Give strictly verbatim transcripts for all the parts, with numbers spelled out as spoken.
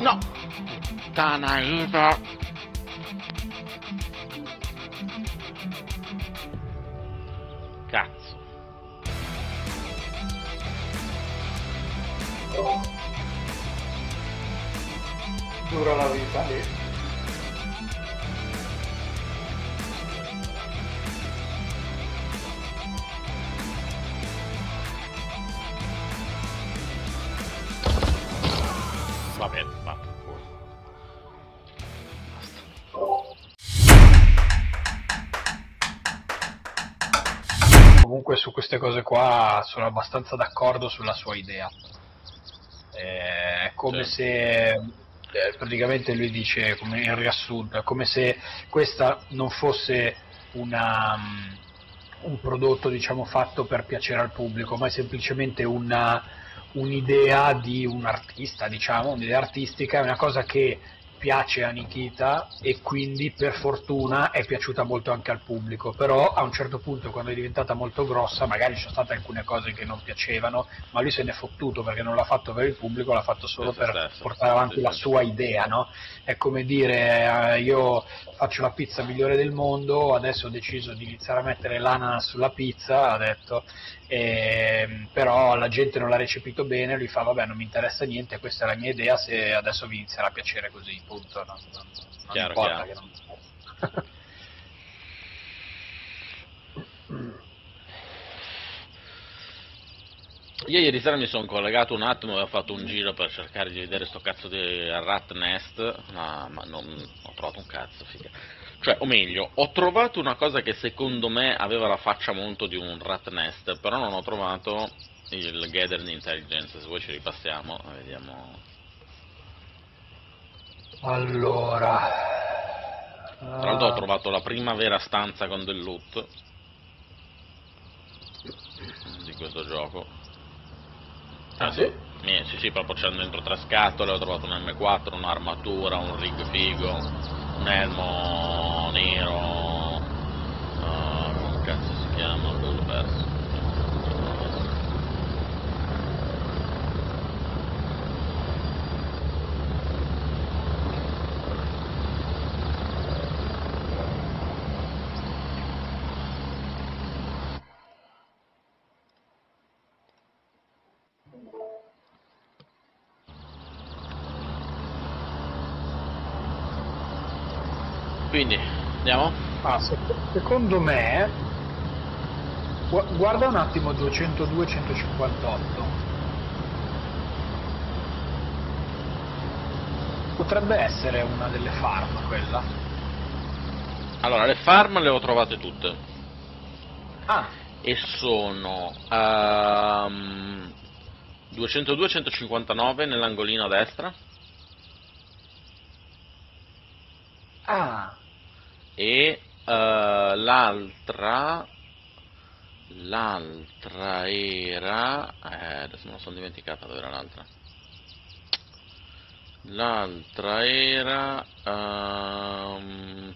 No! Puttana aiuto! Cazzo! Oh. Dura la vita lì! Va bene, va. Basta. Comunque su queste cose qua sono abbastanza d'accordo sulla sua idea. È come sì. se praticamente lui dice, come in riassunto, è come se questa non fosse una, un prodotto diciamo fatto per piacere al pubblico, ma è semplicemente una un'idea di un artista, diciamo, un'idea artistica, è una cosa che piace a Nikita e quindi per fortuna è piaciuta molto anche al pubblico, però a un certo punto quando è diventata molto grossa magari ci sono state alcune cose che non piacevano, ma lui se n'è fottuto perché non l'ha fatto per il pubblico, l'ha fatto solo per stesso, portare avanti la sua idea, no? È come dire, eh, io faccio la pizza migliore del mondo, adesso ho deciso di iniziare a mettere l'ananas sulla pizza, ha detto, e, però la gente non l'ha recepito bene, lui fa vabbè non mi interessa niente, questa è la mia idea, se adesso vi inizierà a piacere così. Punto, non, non, non chiaro, importa chiaro. Che non... Io ieri sera mi sono collegato un attimo e ho fatto un giro per cercare di vedere sto cazzo di rat nest, ma, ma non ho trovato un cazzo, figa. Cioè, o meglio, ho trovato una cosa che secondo me aveva la faccia molto di un rat nest, però non ho trovato il gathering intelligence, se voi ci ripassiamo, vediamo... Allora... Tra l'altro ho trovato la prima vera stanza con del loot di questo gioco. Ah, ah sì? Sì, sì, proprio c'è dentro tre scatole, ho trovato un M quattro, un'armatura, un rig figo, un elmo nero... Uh, come cazzo si chiama? L'ho perso. Quindi, andiamo? Ah, se, secondo me, gu guarda un attimo duecentodue centocinquantotto. Potrebbe essere una delle farm quella. Allora, le farm le ho trovate tutte. Ah. E sono um, duecentodue centocinquantanove nell'angolino a destra. Ah. E uh, l'altra l'altra era eh, adesso me la sono dimenticata dove era l'altra l'altra era um,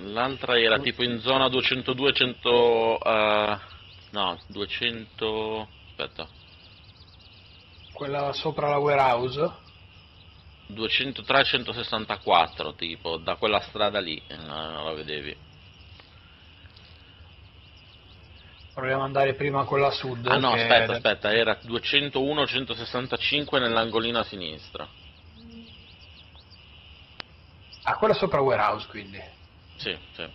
l'altra era tipo in zona duecentodue cento uh, no duecento aspetta quella sopra la warehouse duecentotré centosessantaquattro tipo, da quella strada lì, no, non la vedevi. Proviamo ad andare prima con la sud. Ah no, aspetta, è... aspetta, era duecentouno centosessantacinque nell'angolino a sinistra. Ah, quella sopra warehouse quindi? Sì, sì.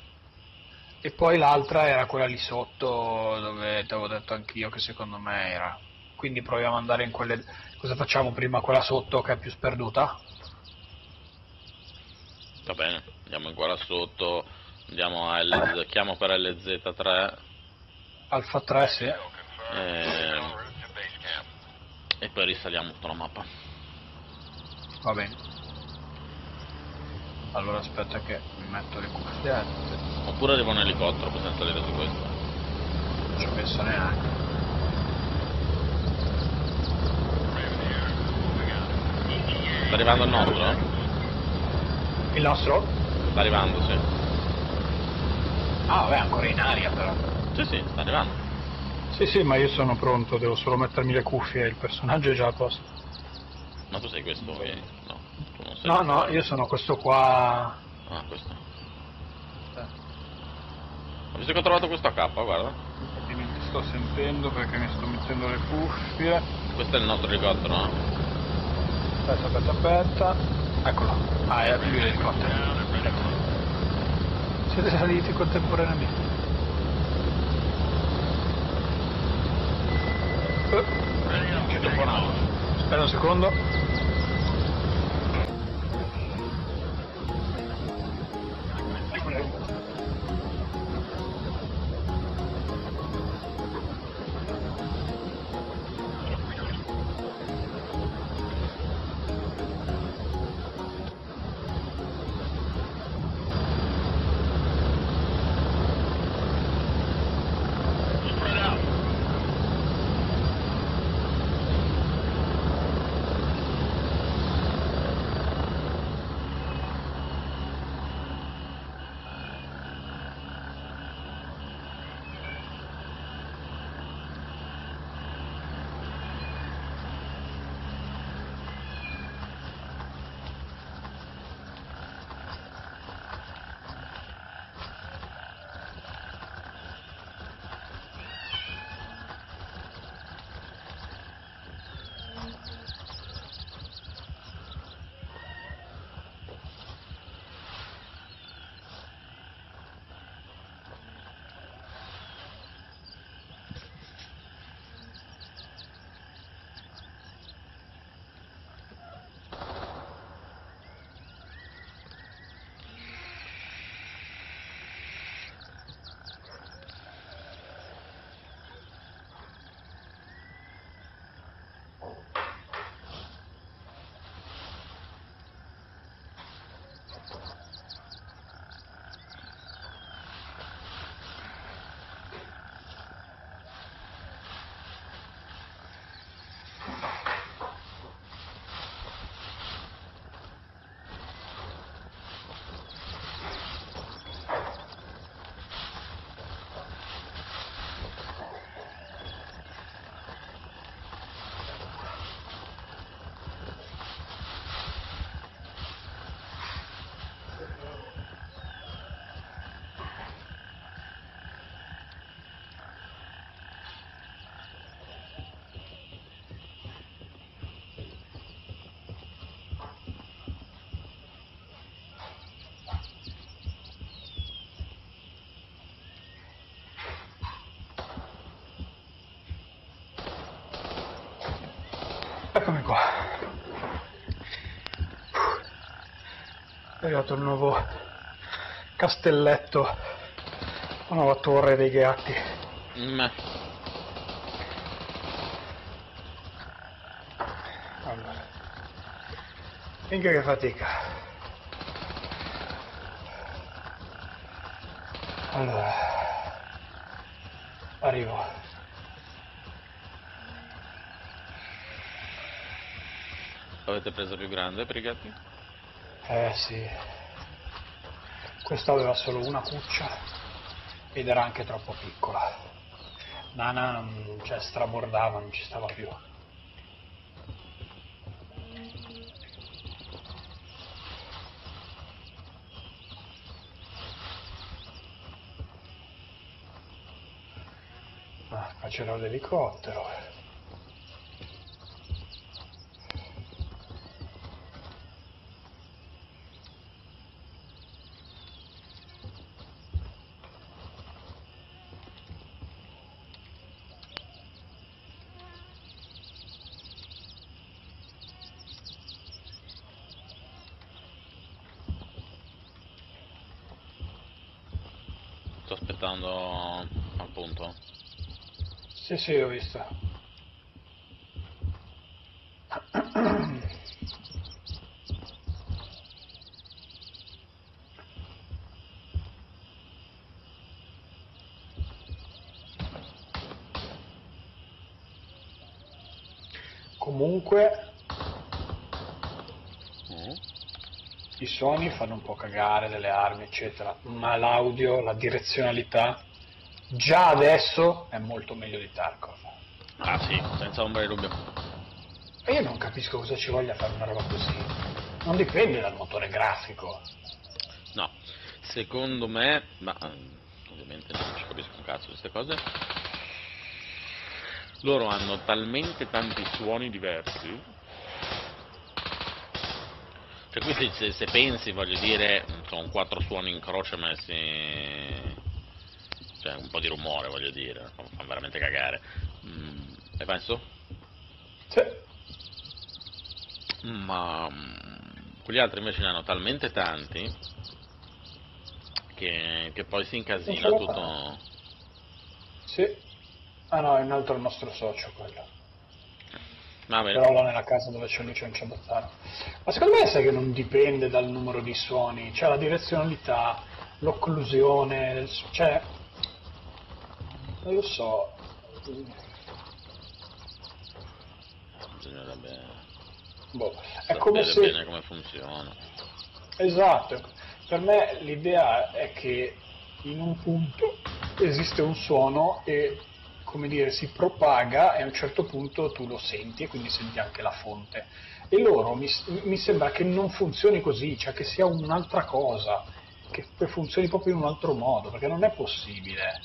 E poi l'altra era quella lì sotto, dove ti avevo detto anch'io che secondo me era. Quindi proviamo ad andare in quelle... Cosa facciamo prima? Quella sotto che è più sperduta? Va bene, andiamo in quella sotto, andiamo a L Z, eh. chiamo per L Z tre. Alfa tre, sì. E... e poi risaliamo tutta la mappa. Va bene. Allora aspetta che mi metto le cuffiette. Oppure arriva un elicottero, possiamo salire su questo. Non ci penso neanche. Sta arrivando il nostro? Il nostro? Sta arrivando, sì. Ah, vabbè, ancora in aria però. Sì, sì, sta arrivando. Sì, sì, ma io sono pronto, devo solo mettermi le cuffie, il personaggio è già a posto. Ma tu sei questo? Che... No, tu non sei no, no, io sono questo qua. Ah, questo. Ho visto che ho trovato questa K, guarda. Infatti mi sto sentendo perché mi sto mettendo le cuffie. Questo è il nostro elicottero, no? Aspetta, aspetta, aspetta. Eccolo. Ah, è più l'elicottero. Eccolo. Siete saliti contemporaneamente. Aspetta un secondo. Eccomi qua. È arrivato il nuovo castelletto, la nuova torre dei gatti. Mm. Allora, minchia che fatica. Allora, arrivo. Avete preso più grande per i gatti? Eh sì. Questa aveva solo una cuccia ed era anche troppo piccola. Nana, cioè, strabordava, non ci stava più. Ah, qua c'era l'elicottero. Aspettando al punto. Sì, sì, ho visto. Comunque i suoni fanno un po' cagare delle armi eccetera, ma l'audio, la direzionalità già adesso è molto meglio di Tarkov. Ah sì, senza ombra di dubbio. E io non capisco cosa ci voglia fare una roba così. Non dipende dal motore grafico. No, secondo me, ma ovviamente non ci capisco un cazzo queste cose. Loro hanno talmente tanti suoni diversi. Cioè qui se, se pensi, voglio dire, sono quattro suoni in croce messi. Cioè un po' di rumore, voglio dire, fa veramente cagare. Mm, hai penso? Sì. Ma quegli altri invece ne hanno talmente tanti che, che poi si incasina tutto. Sì. Ah no, è un altro nostro socio quello. Ah, però là nella casa dove c'è lui c'è un ciabattano. Ma secondo me sai che non dipende dal numero di suoni, cioè la direzionalità, l'occlusione, cioè non lo so. Bisognerebbe... Boh, è come se... bene come funziona. Esatto, per me l'idea è che in un punto esiste un suono e, come dire, si propaga e a un certo punto tu lo senti e quindi senti anche la fonte. E loro mi, mi sembra che non funzioni così, cioè che sia un'altra cosa, che funzioni proprio in un altro modo, perché non è possibile,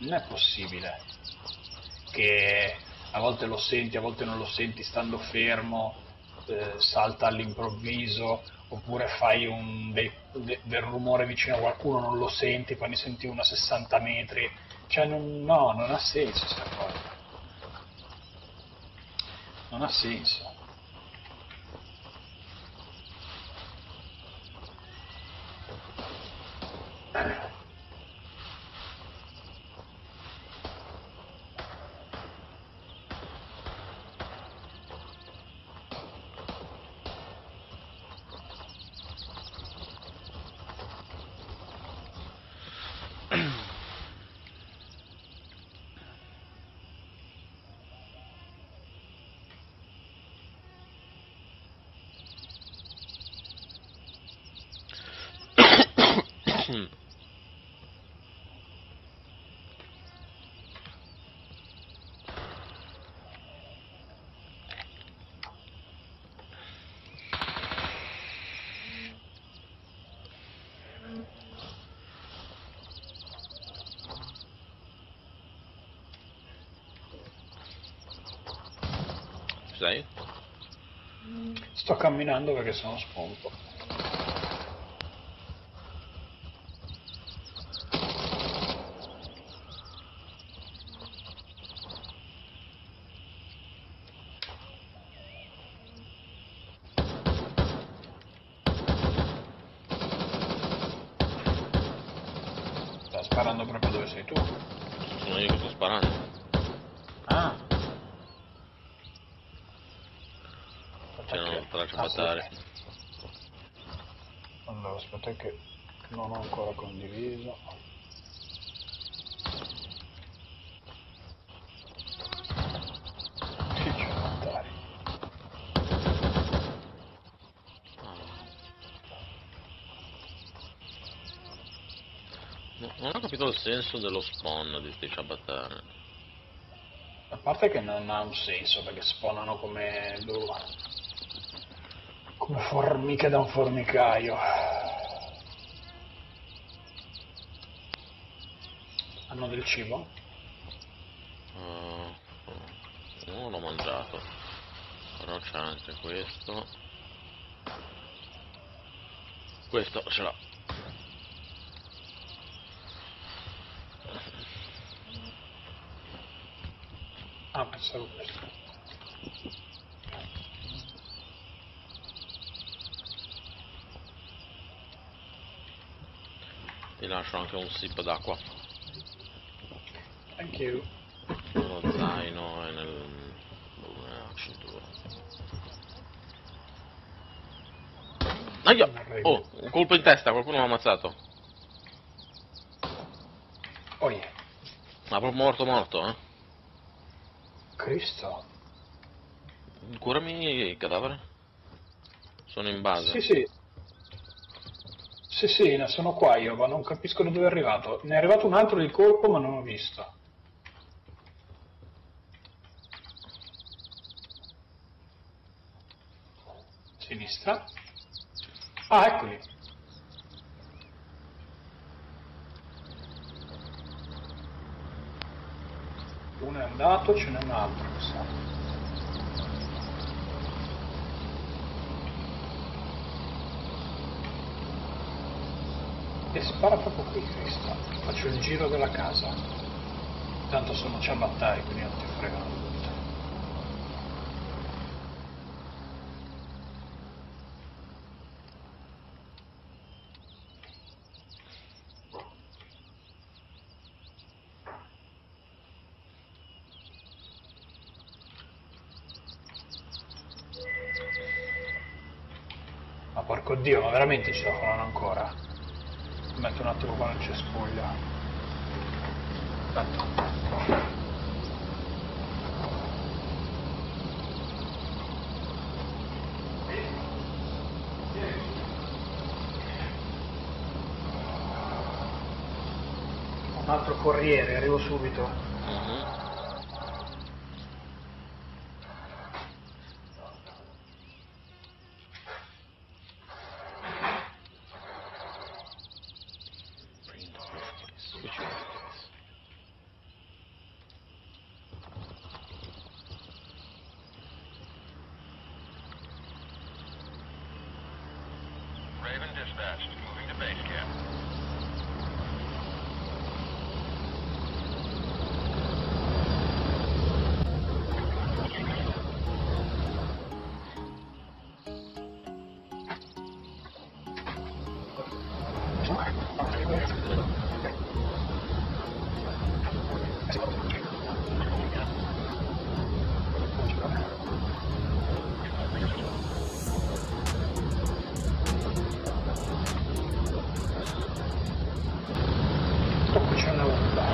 non è possibile che a volte lo senti, a volte non lo senti, stando fermo, eh, salta all'improvviso, oppure fai un dei, de, del rumore vicino a qualcuno, non lo senti, poi ne senti uno a sessanta metri, cioè non, no, non ha senso sta cosa, non ha senso. Sei? Sto camminando perché sono spompo. Sta sparando proprio dove sei tu? Sono io che sto sparando. Ah! Ah, sì. Allora aspetta che non ho ancora condiviso. Non ho capito il senso dello spawn di questi ciabattari. A parte che non ha un senso perché spawnano come due. Come formiche da un formicaio. Hanno del cibo? Uh, non l'ho mangiato. Però c'è anche questo. Questo ce l'ho. Ah, pensavo questo. Ti lascio anche un sip d'acqua. Thank you. Lo zaino è nel... nella cintura. Aia! Oh, un colpo in testa, qualcuno l'ha ammazzato. Oh yeah. Ma proprio morto morto, eh? Cristo. Curami il cadavere. Sono in base. Sì, sì. Sì, sì, ne sono qua io, ma non capisco da dove è arrivato. Ne è arrivato un altro di colpo, ma non ho visto. sinistra. Ah, eccoli. Uno è andato, ce n'è un altro, mi sa. E spara proprio qui, Cristo. Faccio il giro della casa. Tanto sono ciabattai, quindi non ti fregano tutto. Porco Dio, ma veramente ci sono ancora? Metto un attimo qua nel cespuglio. Aspetta. Un altro corriere, arrivo subito. Uh-huh.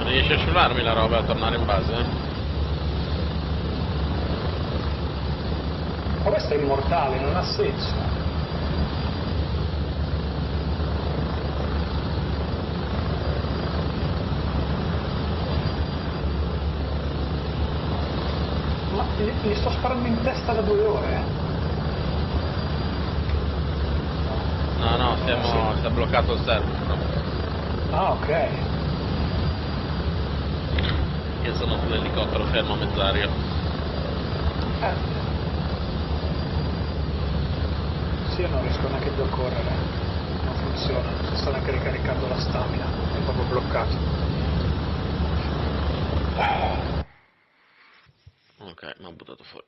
Riesci a scivolarmi la roba e a tornare in base? Ma questo è immortale, non ha senso. Ma gli sto sparando in testa da due ore. No, no, stiamo, sì. Sta bloccato il server. No? Ah, ok. Io sono sull'elicottero fermo a mezz'aria. Eh. Sì, io non riesco neanche più a correre. Non funziona, si sta neanche ricaricando la stamina. È proprio bloccato. Ah. Ok, mi ho buttato fuori.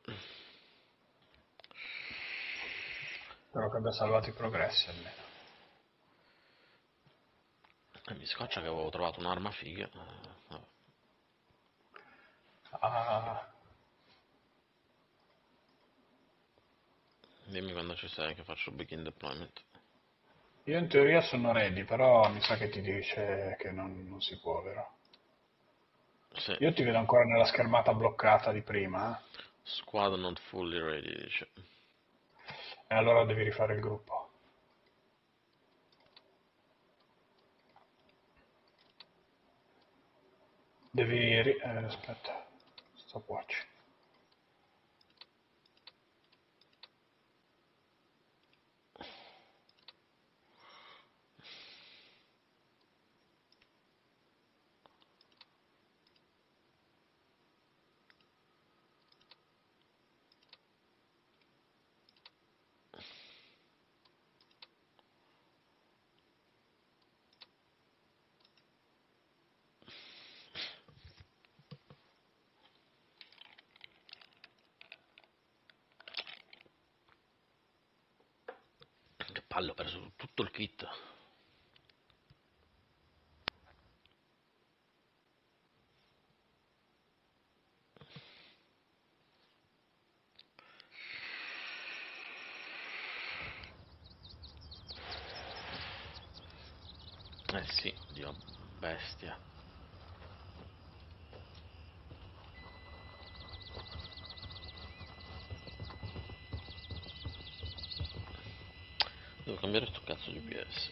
Spero che abbia salvato i progressi almeno. E mi scoccia che avevo trovato un'arma figa. Ah. Dimmi quando ci sei che faccio begin deployment. Io in teoria sono ready, però mi sa che ti dice che non, non si può, vero? Sì. Io ti vedo ancora nella schermata bloccata di prima. Squad not fully ready, dice. E allora devi rifare il gruppo. Devi... Eh, aspetta. Stopwatch. Pallo, ho perso tutto il kit. Eh sì, Dio bestia. Devo cambiare sto cazzo di G P S.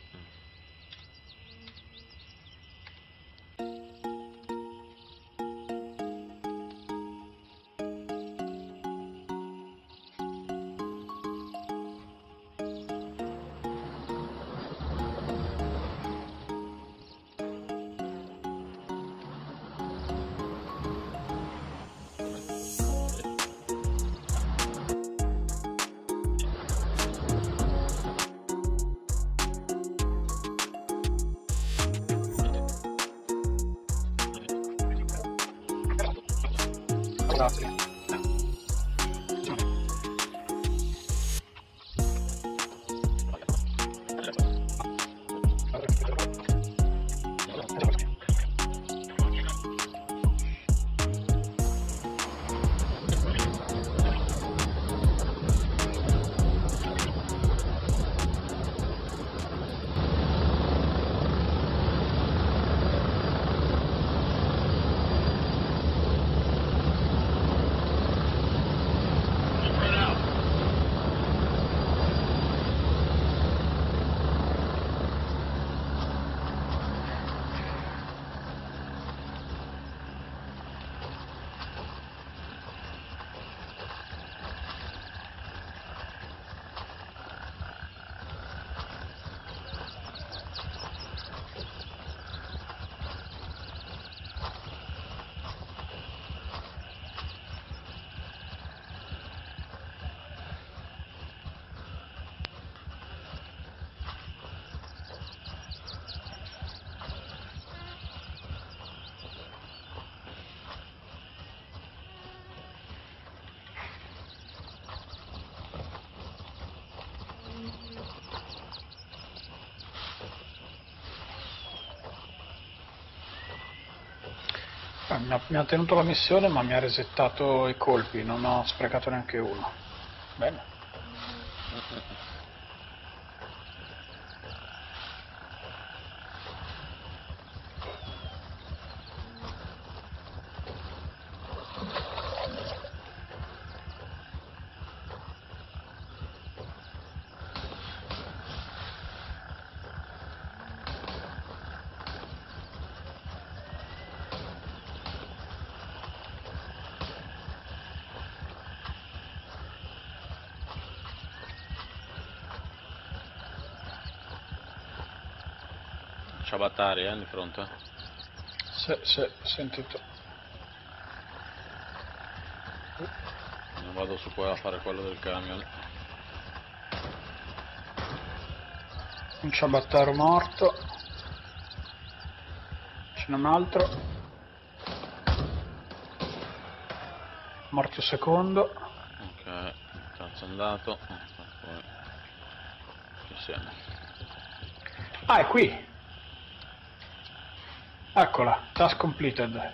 Scusatemi. Mi ha tenuto la missione ma mi ha resettato i colpi, non ho sprecato neanche uno. Bene. Battaglia eh, di fronte. Sì, sì, sentito. Non vado su qua a fare quello del camion. Un ciabattaro morto. Ce n'è un altro. Morto secondo. Ok, cazzo è andato. Ci siamo. Ah, è qui. Eccola, task completed.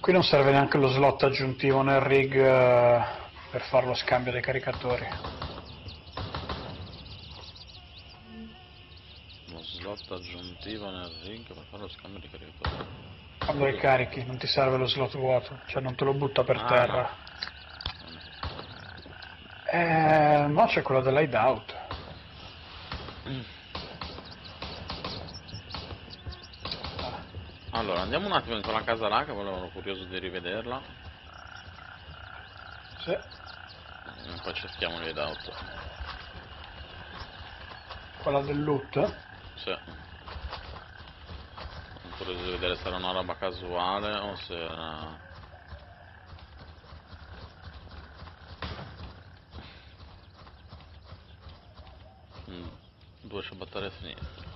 Qui non serve neanche lo slot aggiuntivo nel rig eh, per fare lo scambio dei caricatori. Lo slot aggiuntivo nel rig per fare lo scambio dei caricatori. Quando ricarichi non ti serve lo slot vuoto, cioè non te lo butta per ah, terra. No, eh, no c'è quello dell'hideout. Mm. Allora, andiamo un attimo in quella casa là, che volevo, ero curioso di rivederla. Sì. E poi cerchiamo l'hideout. Quella del loot? Sì. Curioso di vedere se era una roba casuale o se era... Mm, due ciabattare finite.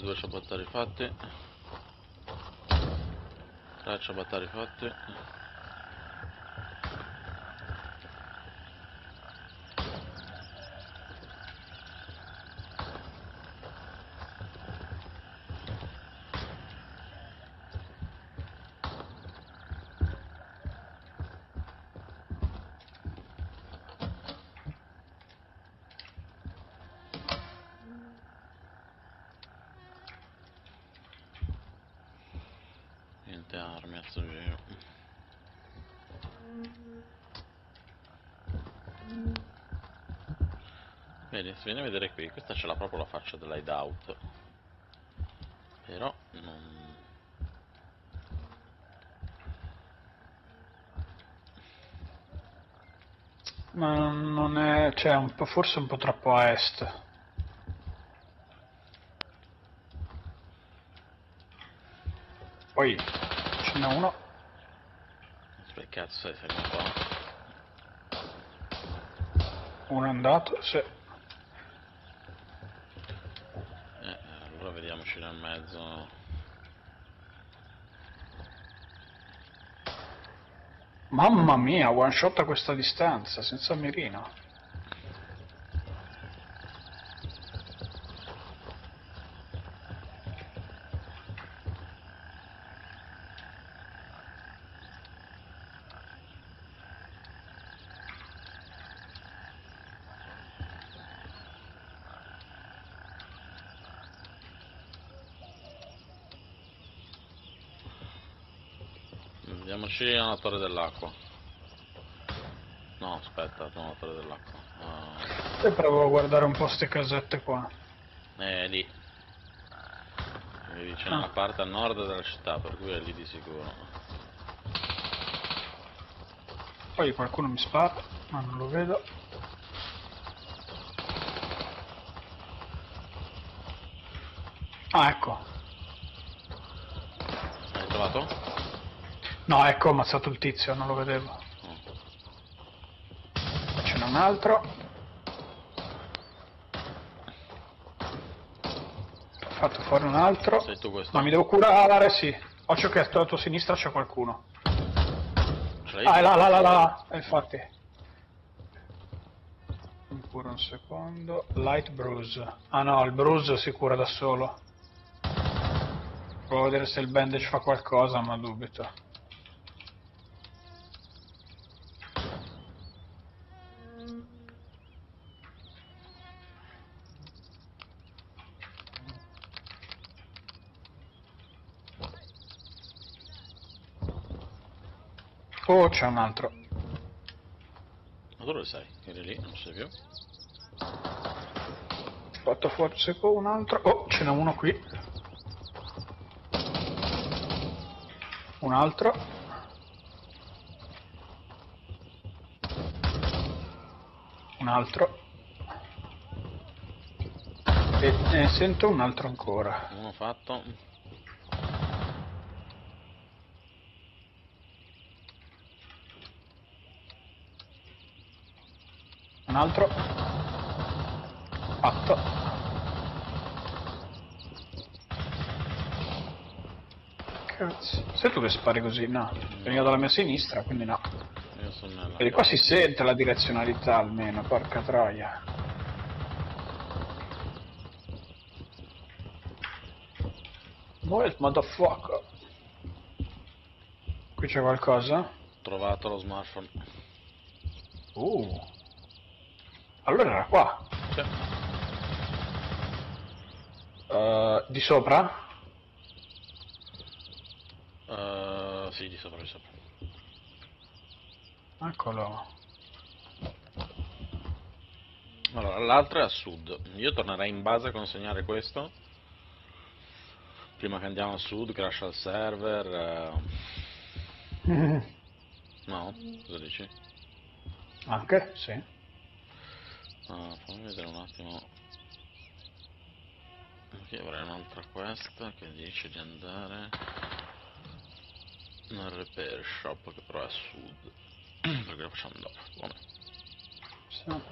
Due ciabattari fatti, tre ciabattari fatti, armi a suo giro. Bene, se vieni a vedere qui, questa ce l'ha proprio la faccia dell'hideout, però non... ma non è... cioè un po', forse un po' troppo a est. Poi ce n'è uno. Che cazzo è, fermo qua. Uno è andato, sì. Eh, allora vediamoci nel mezzo. Mamma mia, one shot a questa distanza, senza mirino. Andiamoci alla torre dell'acqua. No, aspetta, non alla torre dell'acqua. Uh... E provo a guardare un po' ste casette qua. Eh, lì. Quindi c'è ah. una parte a nord della città, per cui è lì di sicuro. Poi qualcuno mi spara, ma non lo vedo. Ah, ecco. L'hai trovato? No, ecco, ho ammazzato il tizio, non lo vedevo. Ce n'è un altro. Ho fatto fuori un altro. Sei tu questo? Ma mi devo curare, sì. Ho cercato alla tua sinistra, c'è qualcuno. Ah, è là, là, là, là. E infatti. Mi curo un secondo. Light bruise. Ah no, il bruise si cura da solo. Provo a vedere se il bandage fa qualcosa, ma dubito. Oh, c'è un altro. Ma dove sei? Eri lì, non sei più. Fatto forse con un altro. Oh, ce n'è uno qui. Un altro. Un altro. E ne sento un altro ancora. Uno fatto. Un altro. Fatto. Cazzo. Sei tu che spari così? No. Veniva dalla mia sinistra, quindi no. Io sono nella... E qua si sente la direzionalità almeno, porca troia. Muore il motherfucker. Qui c'è qualcosa? Ho trovato lo smartphone. Uh. Allora era qua. Sì. Uh, di sopra? Uh, sì, di sopra, di sopra. Eccolo. Allora, l'altro è a sud. Io tornerei in base a consegnare questo. Prima che andiamo a sud, crash al server. Uh... no? Cosa dici? Anche, sì. Ah, fammi vedere un attimo. Qui avrei un'altra quest che dice di andare nel repair shop, che però è a sud. Perché lo facciamo dopo? Vabbè.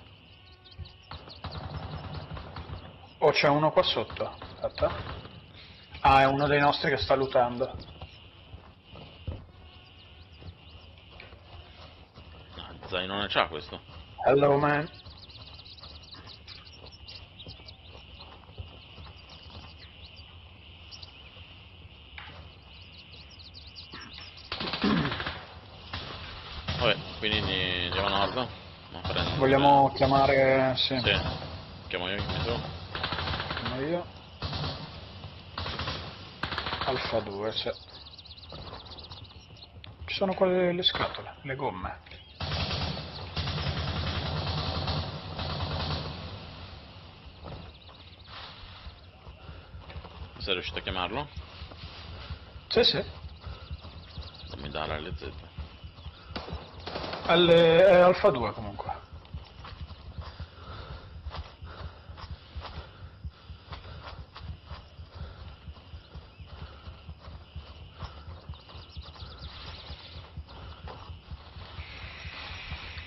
Sì. Oh, c'è uno qua sotto. Aspetta. Ah, è uno dei nostri che sta lootando. Ah, zainone c'ha questo. Hello man. Quindi andiamo a nord. Vogliamo chiamare... sì. Sì. Chiamo io, chiamo tu. Chiamo io. Alfa due, sì. Ci sono quelle le scatole, le gomme. Sei riuscito a chiamarlo? Sì, sì. Non mi dà la L Z. Alle, è Alfa due comunque.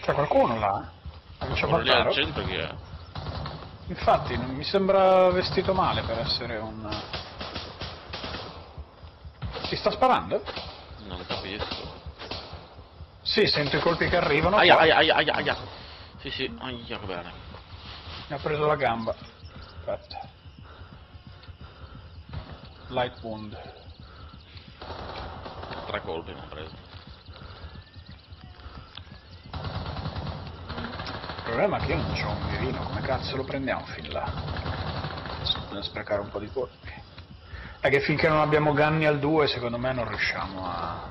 C'è qualcuno là? Non c'è qualcuno lì al centro chi è? Infatti non mi sembra vestito male per essere un... Si sta sparando? Non capisco. Sì, sento i colpi che arrivano. Aia, aia, aia, aia, aia. Sì, sì, aia, che bene. Mi ha preso la gamba. Aspetta. Light wound. Tre colpi mi ha preso. Il problema è che io non c'ho un mirino. Come cazzo lo prendiamo fin là? Bisogna sprecare un po' di colpi. È che finché non abbiamo Ghani al due, secondo me non riusciamo a...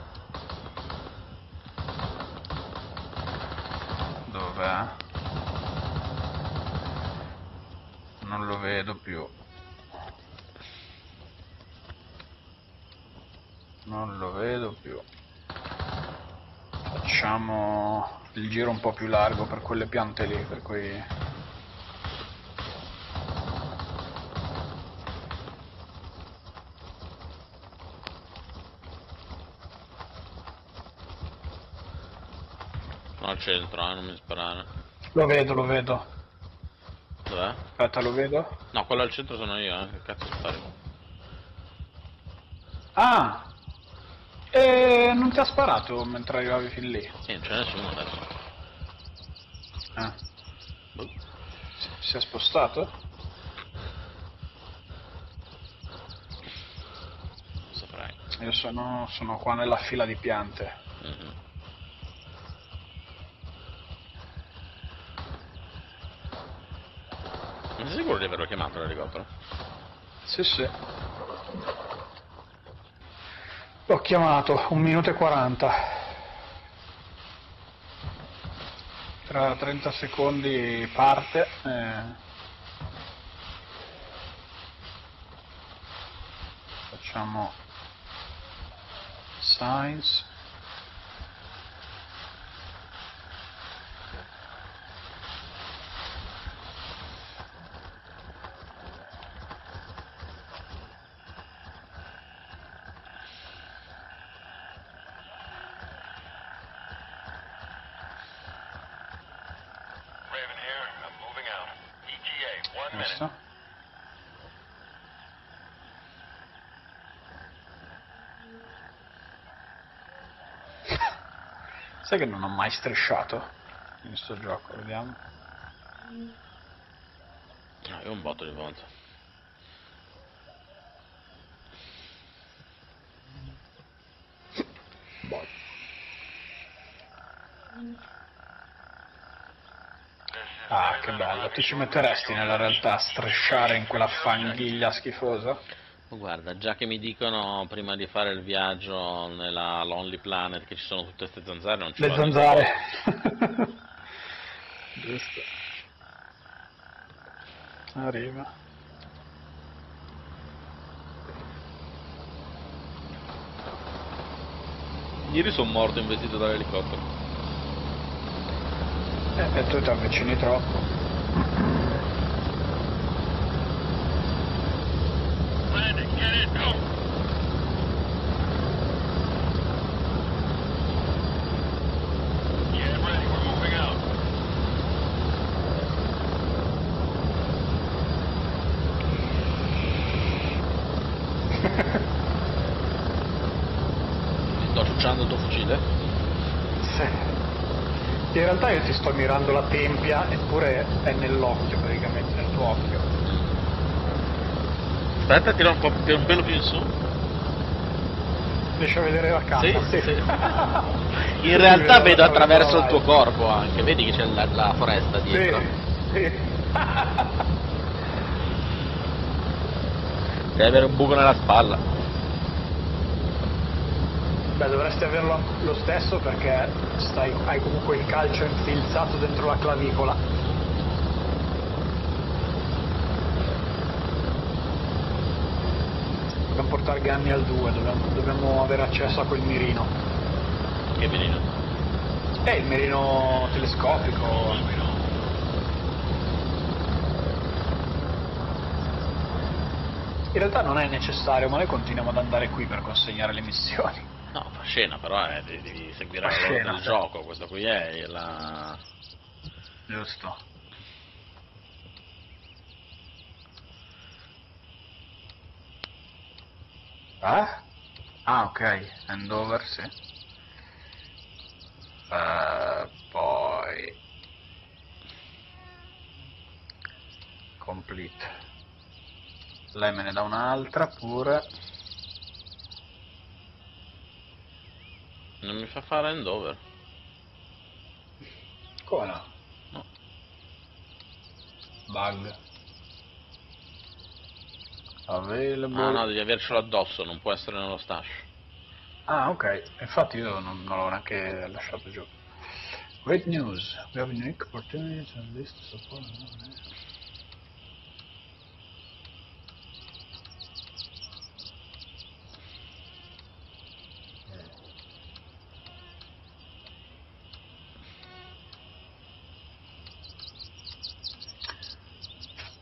Non lo vedo più. Non lo vedo più. Facciamo il giro un po' più largo per quelle piante lì, per quei... al centro, eh, non mi sparare. Lo vedo, lo vedo. Dov'è? Aspetta, lo vedo? No, quello al centro sono io, eh. Che cazzo spari? Ah! E non ti ha sparato mentre arrivavi fin lì? Sì, non c'è nessuno adesso. Eh. Boh. Si, si è spostato? Non saprei. Io sono, sono qua nella fila di piante. Mm-hmm. Sei sicuro di averlo chiamato l'elicottero? Sì, sì. L'ho chiamato, un minuto e quaranta. Tra trenta secondi parte. Eh. Facciamo Science. Sai che non ho mai strisciato in sto gioco, vediamo. No, io un botto di volte. Boy. Ah, che bello, tu ci metteresti nella realtà a strisciare in quella fanghiglia schifosa? Guarda, già che mi dicono prima di fare il viaggio nella Lonely Planet che ci sono tutte queste zanzare, non ci le vado. Zanzare. Giusto. Arriva. Ieri sono morto investito dall'elicottero. Eh, e tu ti avvicini troppo. In realtà io ti sto mirando la tempia, eppure è nell'occhio, praticamente, nel tuo occhio. Aspetta, tira un po', tira un pelo più in su. Riesci a vedere la casa? Sì, sì. Sì. In realtà vedo attraverso il tuo corpo anche, vedi che c'è la, la foresta dietro. Sì, sì. Deve avere un buco nella spalla. Beh, dovresti averlo lo stesso perché stai, hai comunque il calcio infilzato dentro la clavicola. Dobbiamo portare Ghani al due, dobbiamo, dobbiamo avere accesso a quel mirino. Che mirino? Eh, il mirino telescopico. Il mirino. In realtà non è necessario, ma noi continuiamo ad andare qui per consegnare le missioni. No, fa scena però, eh, devi seguire l'ordine del gioco, questo qui è la... Giusto. Eh? Ah, ok, handover, sì. Uh, poi... Complete. Lei me ne dà un'altra pure. Non mi fa fare handover. Come no? No. Bug. Available. Ah no, devi avercelo addosso, non può essere nello stash. Ah ok, infatti io non, non l'ho neanche lasciato giù. Great news, we have unique opportunities on this to support.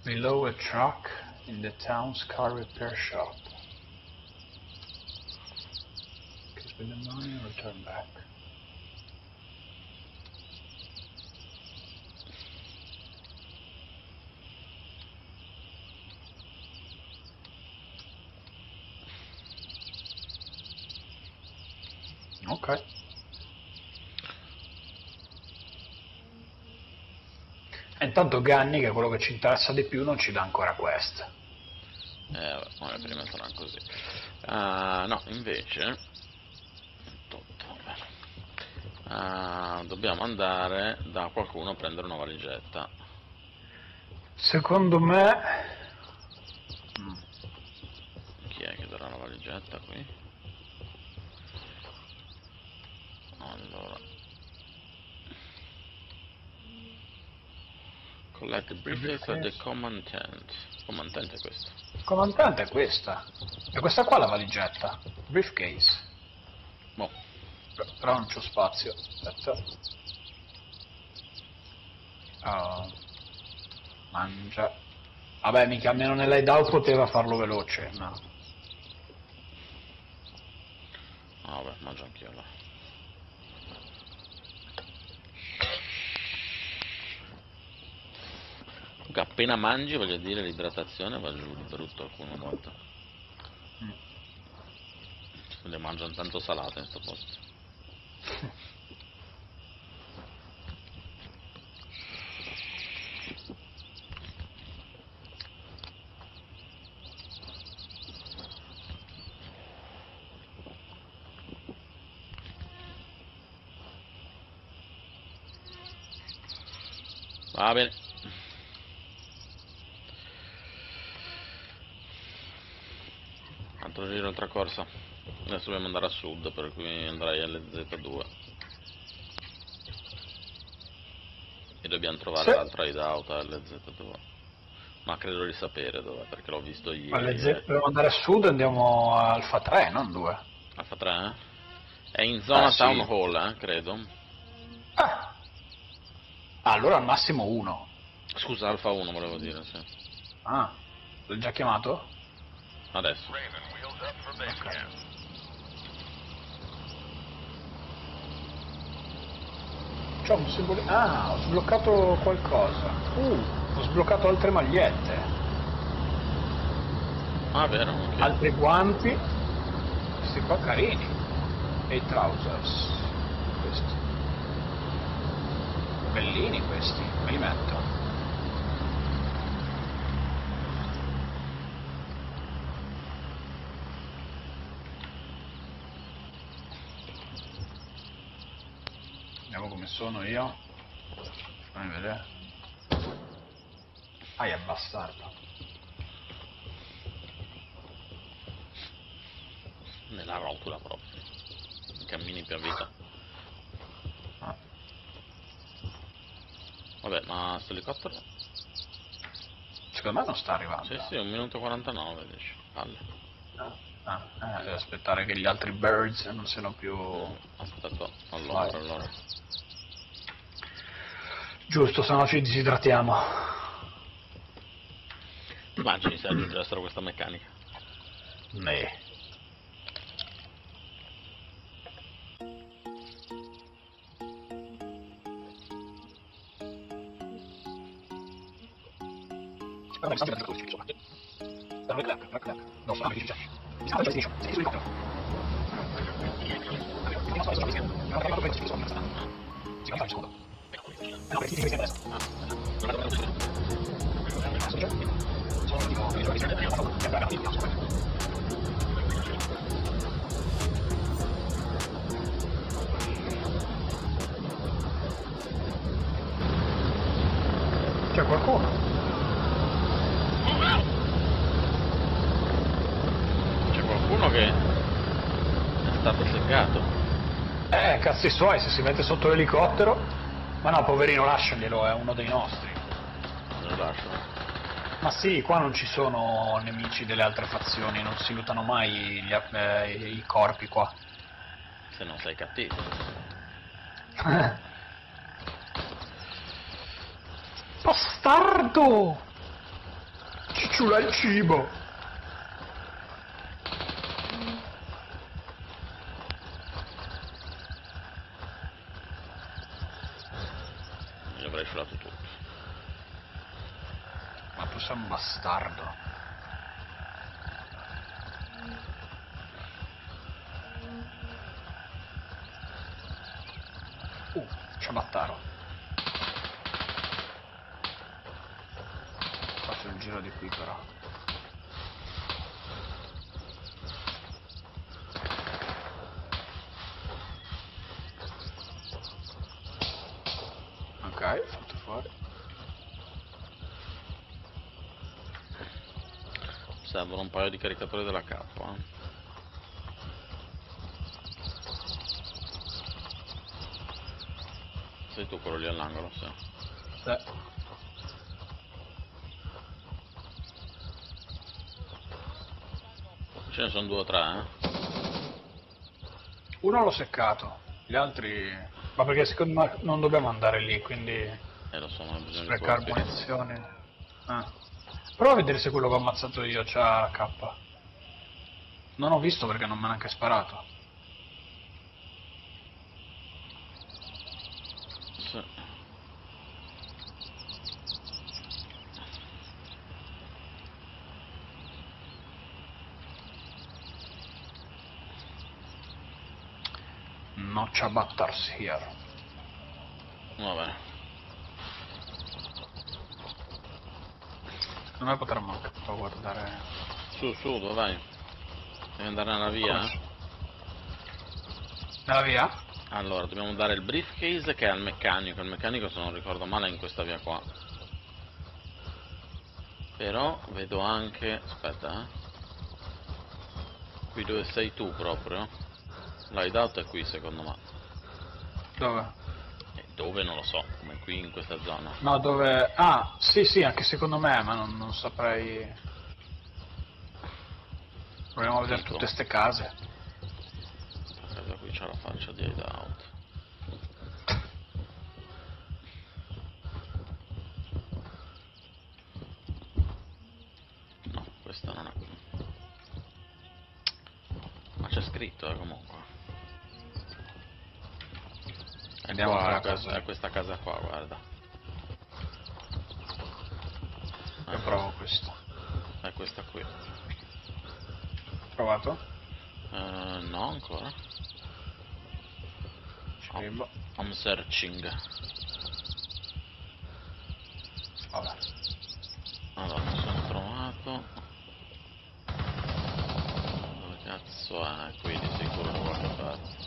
Below a truck in the town's car repair shop. Because with the money, return back. Okay. E intanto Ghani, che è quello che ci interessa di più, non ci dà ancora quest. Eh, vabbè, prima sarà così. Uh, no, invece... Uh, dobbiamo andare da qualcuno a prendere una valigetta. Secondo me... Chi è che darà la valigetta qui? Allora... Collect briefly for the command tent. Command tent è questo. Command tent è questa. E questa qua è la valigetta. Briefcase. Boh. Però non c'ho spazio. Aspetta. Oh. Mangia. Vabbè, mica almeno nell'hideout poteva farlo veloce. No. Ah, vabbè, mangio anch'io là. Appena mangi, voglio dire, l'idratazione va giù di brutto alcune volte. Mm. Le mangiano tanto salate in sto posto. Va bene. Giro altra corsa. Adesso dobbiamo andare a sud, per cui andrai all'L Z due e dobbiamo trovare sì. L'altra hideout all'L Z due, ma credo di sapere dov'è perché l'ho visto ieri. Dobbiamo andare a sud, andiamo a Alfa tre, non due. Alfa tre? Eh? È in zona ah, Town sì. Hall, eh, credo. Ah. Allora al massimo uno. Scusa, Alfa uno volevo dire, sì. Ah, l'ho già chiamato? Adesso. Okay. C'ho un simbolo... Ah, ho sbloccato qualcosa. Uh, ho sbloccato altre magliette. Ah, vero? Okay. Altri guanti. Questi qua carini. E i trousers. Questi. Bellini questi, me li metto. Sono io, fammi vedere. Ah, è abbassato nella rotula proprio. cammini per vita. Vabbè, ma sto elicottero? Secondo me non sta arrivando. Sì, sì, un minuto e quarantanove dice. Palle. No. Ah, eh, devo aspettare che gli altri birds non siano più... Aspetta qua, allora, allora. Giusto, se no ci disidratiamo. Ma ci serve già solo questa meccanica. Ne. C'è qualcuno? Eh, cazzi suoi, se si mette sotto l'elicottero. Ma no, poverino, lasciaglielo, è uno dei nostri. Non lo lascio. Ma sì, qua non ci sono nemici delle altre fazioni, non si lottano mai gli, eh, i corpi qua. Se non sei cattivo. Bastardo! Cicciula il cibo! Bastardo. Uh, ciabattaro. Faccio un giro di qui però. Ok, fatto fuori. Servono un paio di caricatori della K. Sei tu quello lì all'angolo, sì. Sì. Ce ne sono due o tre, eh? Uno l'ho seccato, gli altri... Ma perché secondo me non dobbiamo andare lì, quindi... Eh, lo so, non ho bisogno di sprecare munizioni. Eh. Prova a vedere se quello che ho ammazzato io c'ha K. Non ho visto perché non me l'ha anche sparato. Sì. No ciabattarsi here. Va bene. Noi potremmo anche guardare... Su, su, dove vai? Devi andare nella via? Eh? Nella via? Allora, dobbiamo dare il briefcase che è al meccanico. Il meccanico, se non ricordo male, è in questa via qua. Però vedo anche... Aspetta, eh. Qui dove sei tu proprio. L'hideout è qui, secondo me. Dove? Dove non lo so, come qui in questa zona. No, dove... Ah, sì, sì, anche secondo me, ma non, non saprei... Proviamo a vedere tutte ste case. Allora, qui c'è la faccia di hideout. No, questa non è qui. Ma c'è scritto, eh, comunque. Andiamo qua, a casa. Questa, questa casa qua, guarda. Io ecco. Provo questa. È questa qui. Provato? Uh, no, ancora. I'm, I'm searching. Vabbè. Allora, mi sono trovato. Dove cazzo è? Qui di sicuro da qualche parte.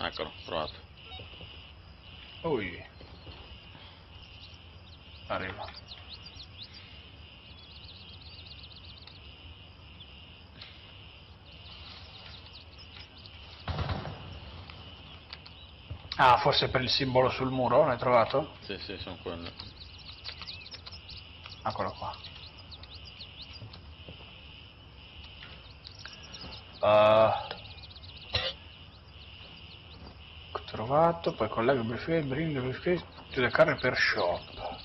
Eccolo, provato. Ui. Arriva. Ah, forse per il simbolo sul muro l'hai trovato? Sì, sì, sono quello. Eccolo qua. Uh, ho trovato, poi collego il briefing, briefing, tutte carne per shop.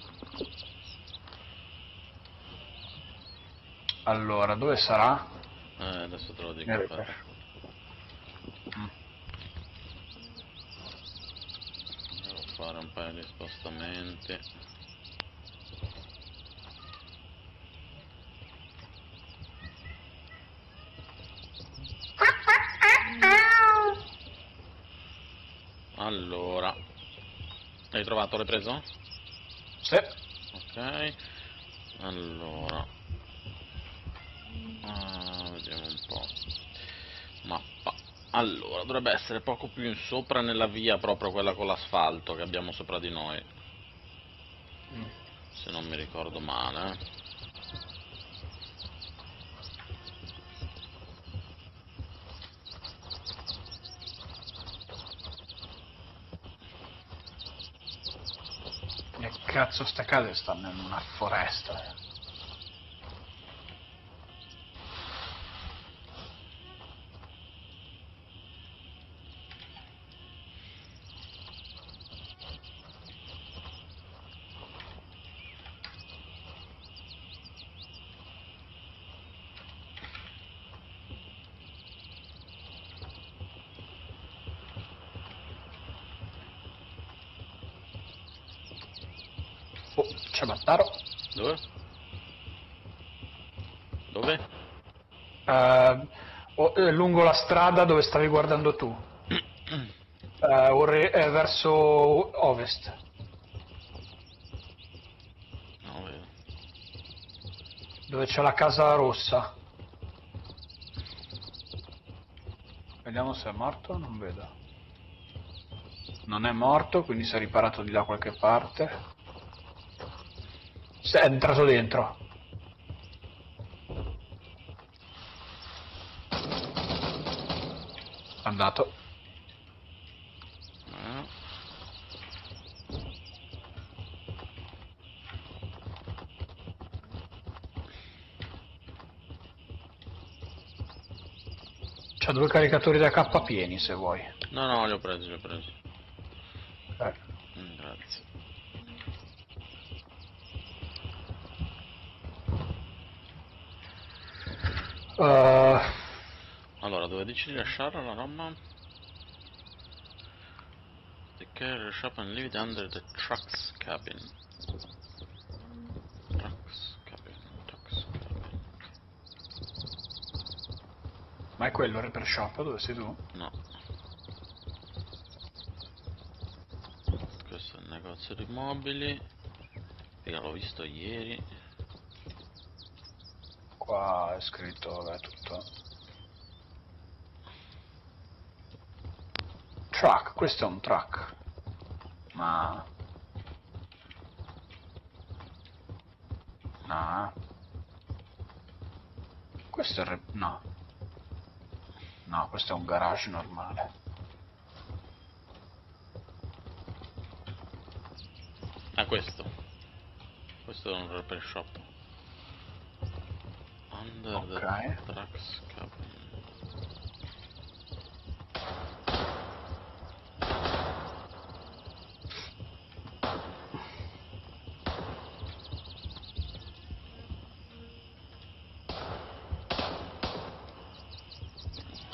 Allora, dove sarà? Eh, adesso te lo dico. Fare un paio di spostamenti. Allora, hai trovato, l'hai preso? Sì. Ok. Allora, ah, vediamo un po'. Mappa. Allora, dovrebbe essere poco più in sopra nella via, proprio quella con l'asfalto che abbiamo sopra di noi. Mm. Se non mi ricordo male. Che cazzo, sta casa stanno in una foresta. Oh, c'è Mattaro. Dove? Dove? Uh, oh, eh, lungo la strada dove stavi guardando tu. uh, orre, eh, verso ovest. No, vedo. Dove c'è la casa rossa. Vediamo se è morto, non vedo. Non è morto, quindi si è riparato di là qualche parte. È entrato dentro. Andato. Eh. C'ha due caricatori da K pieni se vuoi. No, no, li ho presi, li ho presi. Eh. Mm, grazie. Uh, allora, dove dici di lasciare la roba? The carrier shop and leave it under the truck's cabin. Truck's cabin, truck's cabin. Ma è quello il repair shop? Dove sei tu? No. Questo è il negozio di mobili. Io l'ho visto ieri. Qua è scritto, vabbè, tutto. Truck, questo è un truck. Ma... no. Questo è... no. No, questo è un garage normale. Ah, questo. Questo è un repair shop. Okay.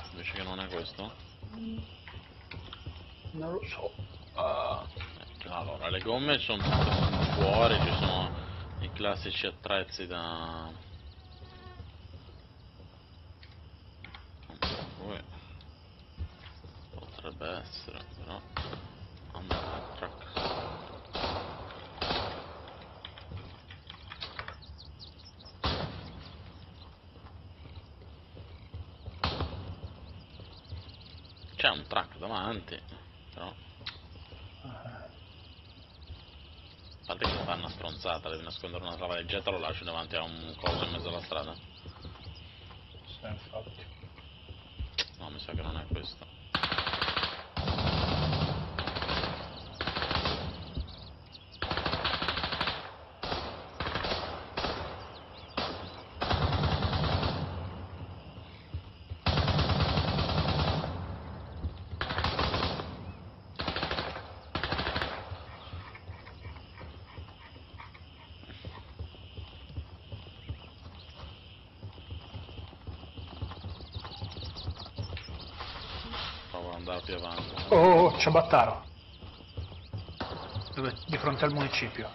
Invece che non è questo? Non lo so. uh, Allora, le gomme sono tutte fuori, ci sono i classici attrezzi da... essere però andare truck. C'è un truck davanti però, a parte che fa una stronzata, devi nascondere una lavareggetta, lo lascio davanti a un coso in mezzo alla strada. No, mi sa che non è questo. andati avanti. Oh, oh, oh, c'è Battaro. Dove? Di fronte al municipio.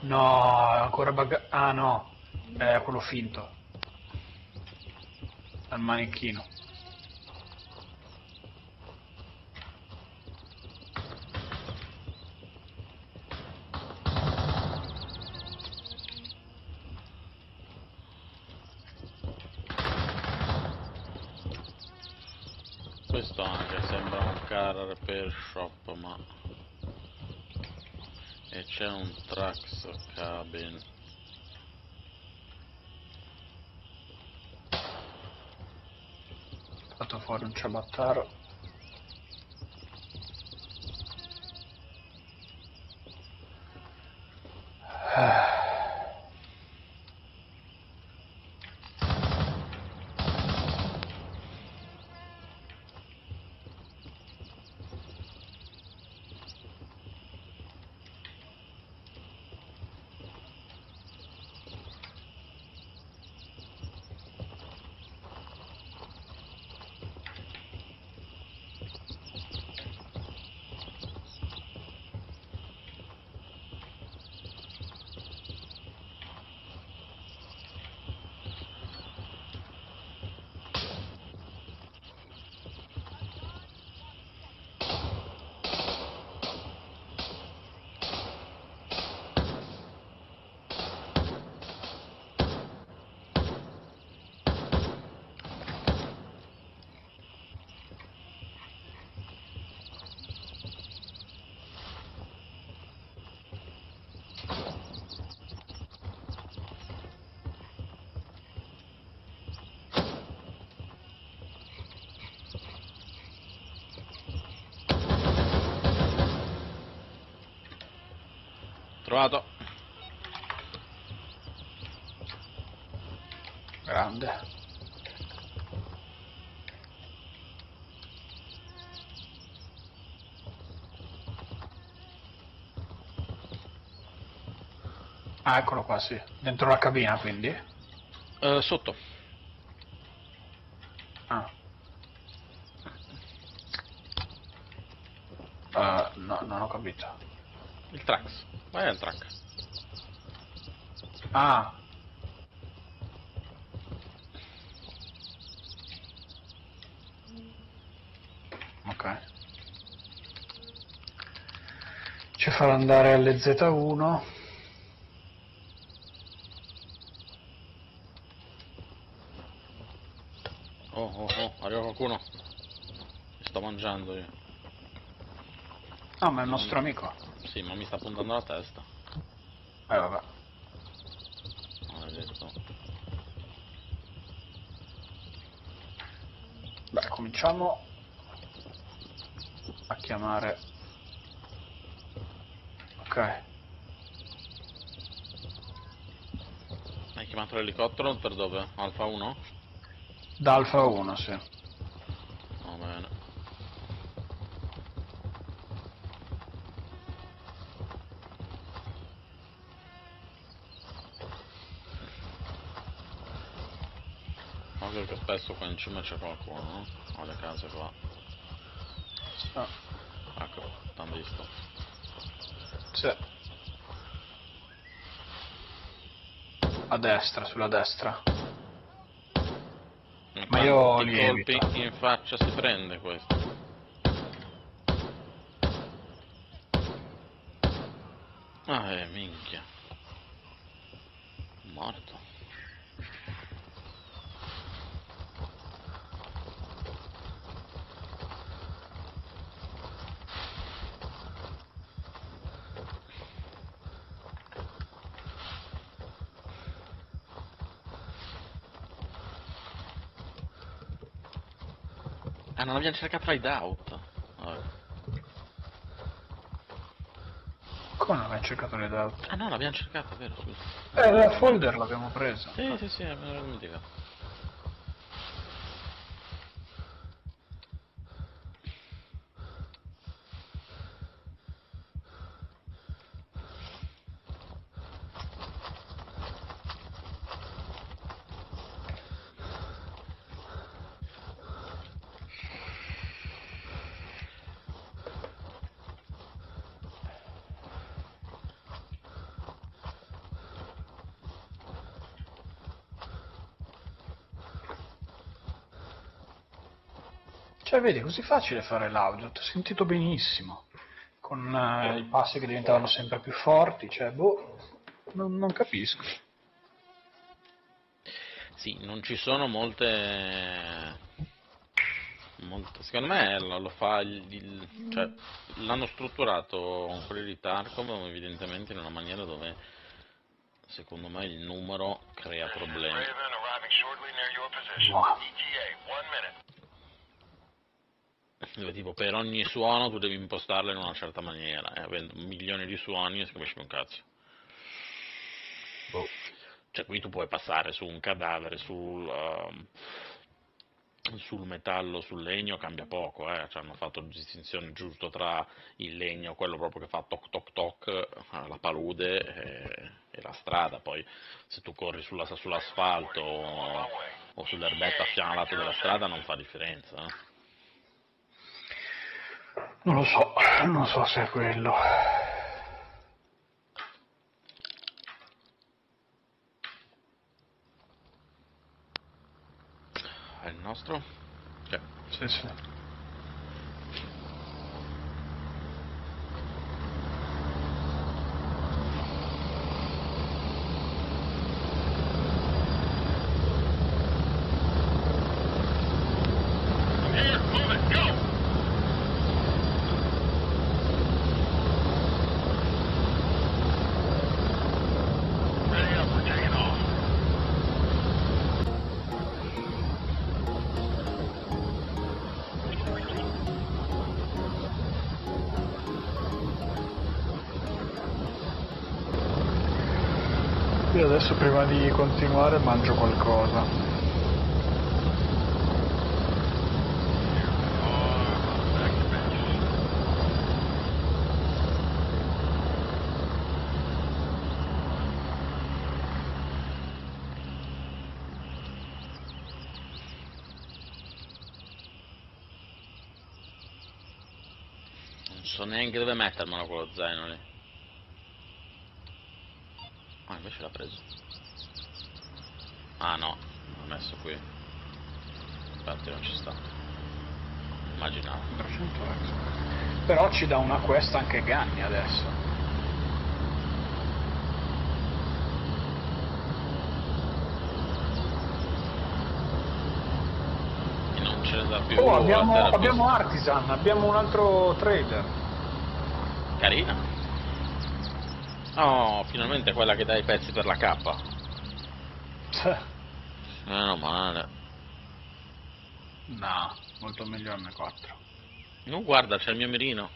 No, ancora buggato. Ah no, è quello finto. Al manichino. Questo anche sembra un car repair shop, ma e c'è un Trax Cabin. Fatto fuori un ciabattaro. Trovato. Grande. Ah, eccolo qua, sì. Dentro la cabina, quindi? Eh, sotto. Ah. Eh, no, non ho capito. Il Trax, vai al Trax. Ah. Ok. Ci farà andare all'L Z uno. Oh oh oh, arriva qualcuno. Mi sto mangiando io. No, ma è il nostro amico. Sì, ma mi sta puntando la testa. Eh vabbè. Maledetto. Beh, cominciamo a chiamare. Ok. Hai chiamato l'elicottero per dove? Alfa uno? Da Alfa uno, sì. Va bene. Perché spesso qua in cima c'è qualcuno, no? Ho le case qua. Ah. Ecco, t'han visto. Sì. A destra, sulla destra. E ma io li evito. Colpi in faccia si prende questo. Ah, eh, minchia. Morto. Ah, non abbiamo cercato Hideout. Vabbè. Come non abbiamo cercato Hideout? Ah no, l'abbiamo cercato, è vero, scusa. Eh, la folder l'abbiamo presa. Sì, sì, sì, me l'ho dimenticato. Cioè, vedi, è così facile fare l'audio, ti ho sentito benissimo, con eh, i passi che diventavano sempre più forti, cioè, boh, non, non capisco. Sì, non ci sono molte... molte... secondo me lo fa il... il cioè, l'hanno strutturato quelli di Tarkov, evidentemente, in una maniera dove, secondo me, il numero crea problemi. Wow. Dove tipo per ogni suono tu devi impostarlo in una certa maniera, e eh, avendo milioni di suoni non si capisce più un cazzo. Boh. Cioè qui tu puoi passare su un cadavere, sul, uh, sul metallo, sul legno, cambia poco, eh. Cioè, hanno fatto distinzione giusto tra il legno, quello proprio che fa toc toc toc, la palude e, e la strada. Poi se tu corri sulla, sull'asfalto o, o sull'erbetta a fianco al lato della strada non fa differenza, eh. Non lo so, non so se è quello. È il nostro? Cioè. Sì, sì. Adesso prima di continuare mangio qualcosa. Non so neanche dove mettermelo quello zaino lì. Ah, invece l'ha preso. Ah no, l'ho messo qui. Infatti non ci sta. Immaginavo. Però ci dà una quest anche Ghani adesso. E non ce ne dà più. Oh, abbiamo, abbiamo Artisan, abbiamo un altro trader. Carina. Oh, finalmente quella che dà i pezzi per la K. Meno male. No, molto meglio M quattro. Non guarda, c'è il mio mirino.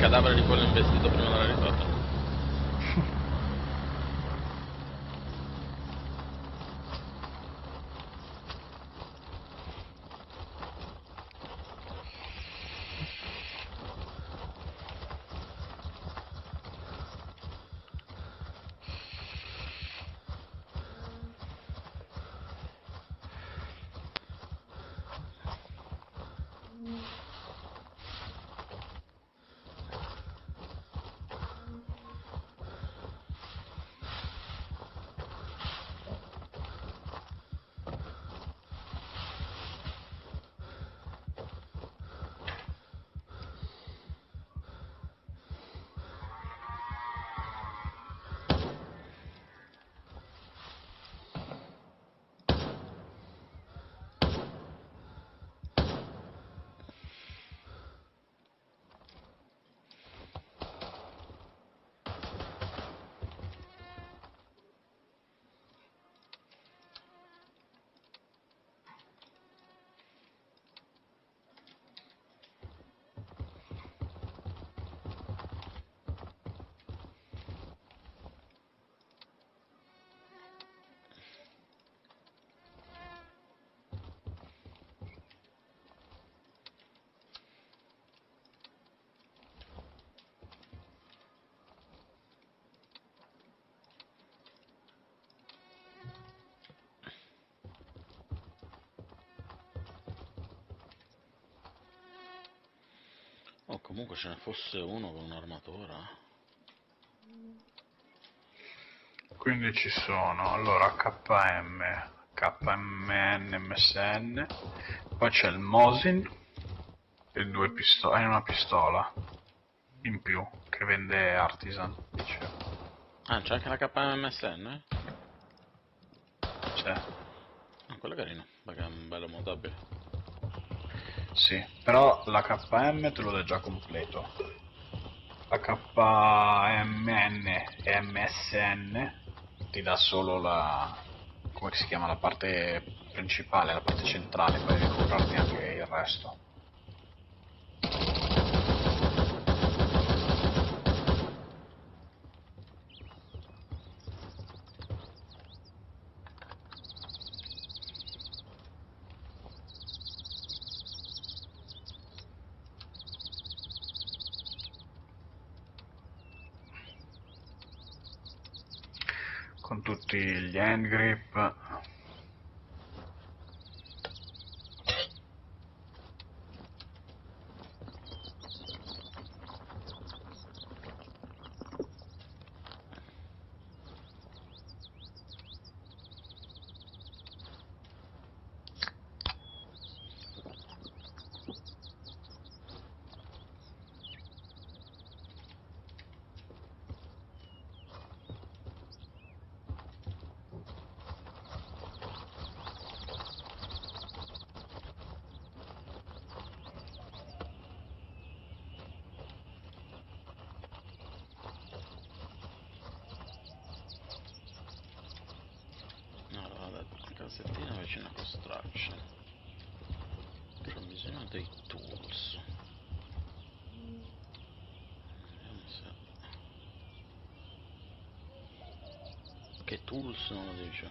Cadavere di quello investito prima della ritorno. Oh, comunque ce ne fosse uno con un'armatura. Quindi ci sono, allora, K M, K M N M S N, poi c'è il Mosin e due pistole, e una pistola in più che vende Artisan, dicevo. Ah, c'è anche la K M M S N? C'è. Ah, quello è carino, perché è un bello montabile. Sì, però la K M te lo dà già completo. La K M N M S N ti dà solo la, come si chiama, la parte principale, la parte centrale, poi devi comprarti anche il resto. Con tutti gli hand grip. Cassettina invece una construction. Però bisogna dei tools. Vediamo se... Che tools non lo dice?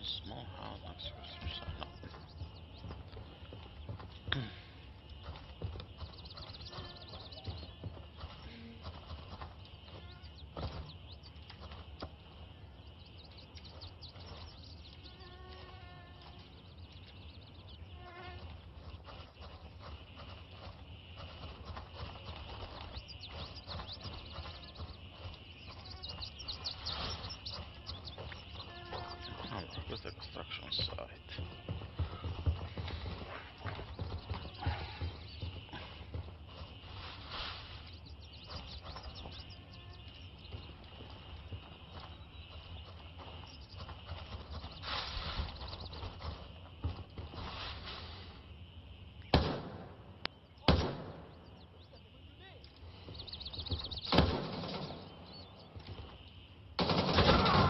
Small house, no. Questo è il construction site.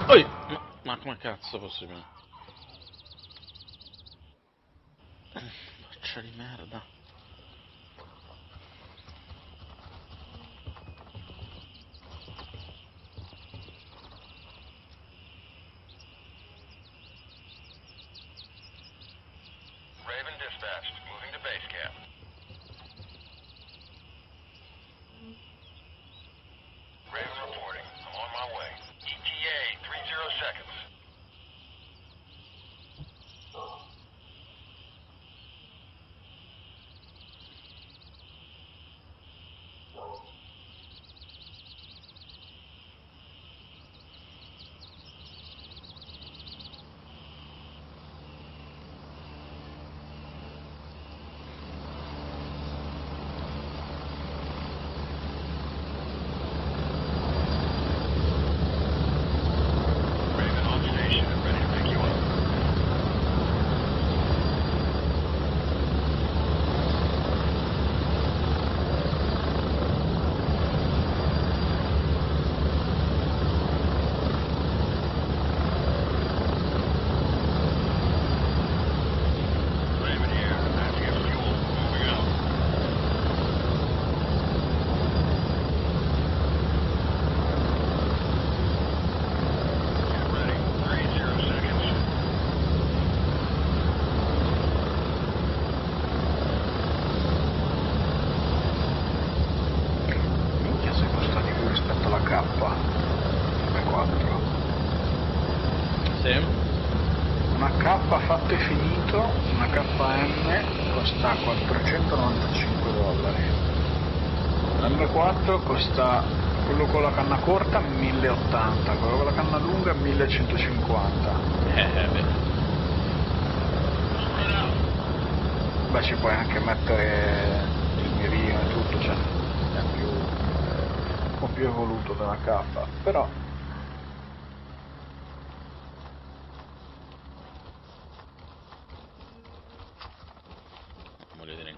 Oi! Ma, ma come cazzo possibile? Di merda, Raven dispatched, moving to base camp. Raven reporting, I'm on my way. E T A thirty seconds. una K fatto e finito, una K M costa quattrocentonovantacinque dollari, l'M quattro costa quello con la canna corta milleottanta, quello con la canna lunga millecentocinquanta. Eh, beh. Beh, ci puoi anche mettere il mirino e tutto, cioè è più, un po' più evoluto della K, però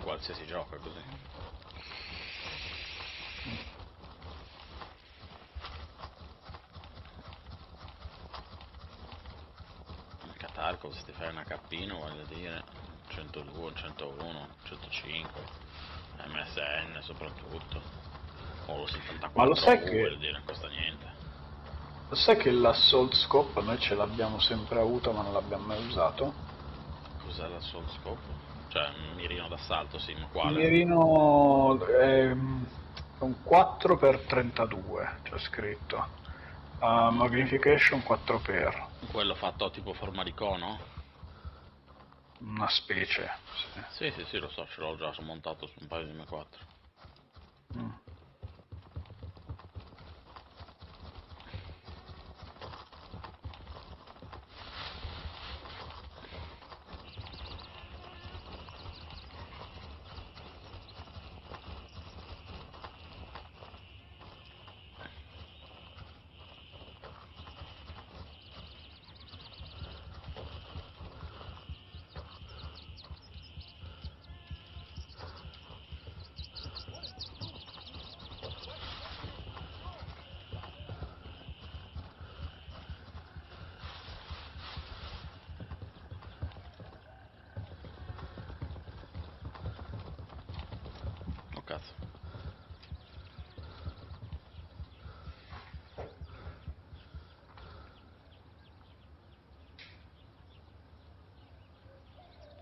qualsiasi gioco è così. Anche a Tarkov se ti fai una cappino, voglio dire, centodue, centouno, centocinque, M S N soprattutto, Olu settantaquattro. Ma lo sai che vuol dire, non costa niente. Lo sai che l'assault scope noi ce l'abbiamo sempre avuta ma non l'abbiamo mai usato? Cos'è l'assault scope? Cioè, un mirino d'assalto, sì, ma quale? Il mirino è un quattro per trentadue, c'è scritto. Uh, magnification quattro per. Quello fatto tipo forma di cono? Una specie, sì. Sì, sì, sì, lo so, ce l'ho già montato su un paio di M quattro. Mm.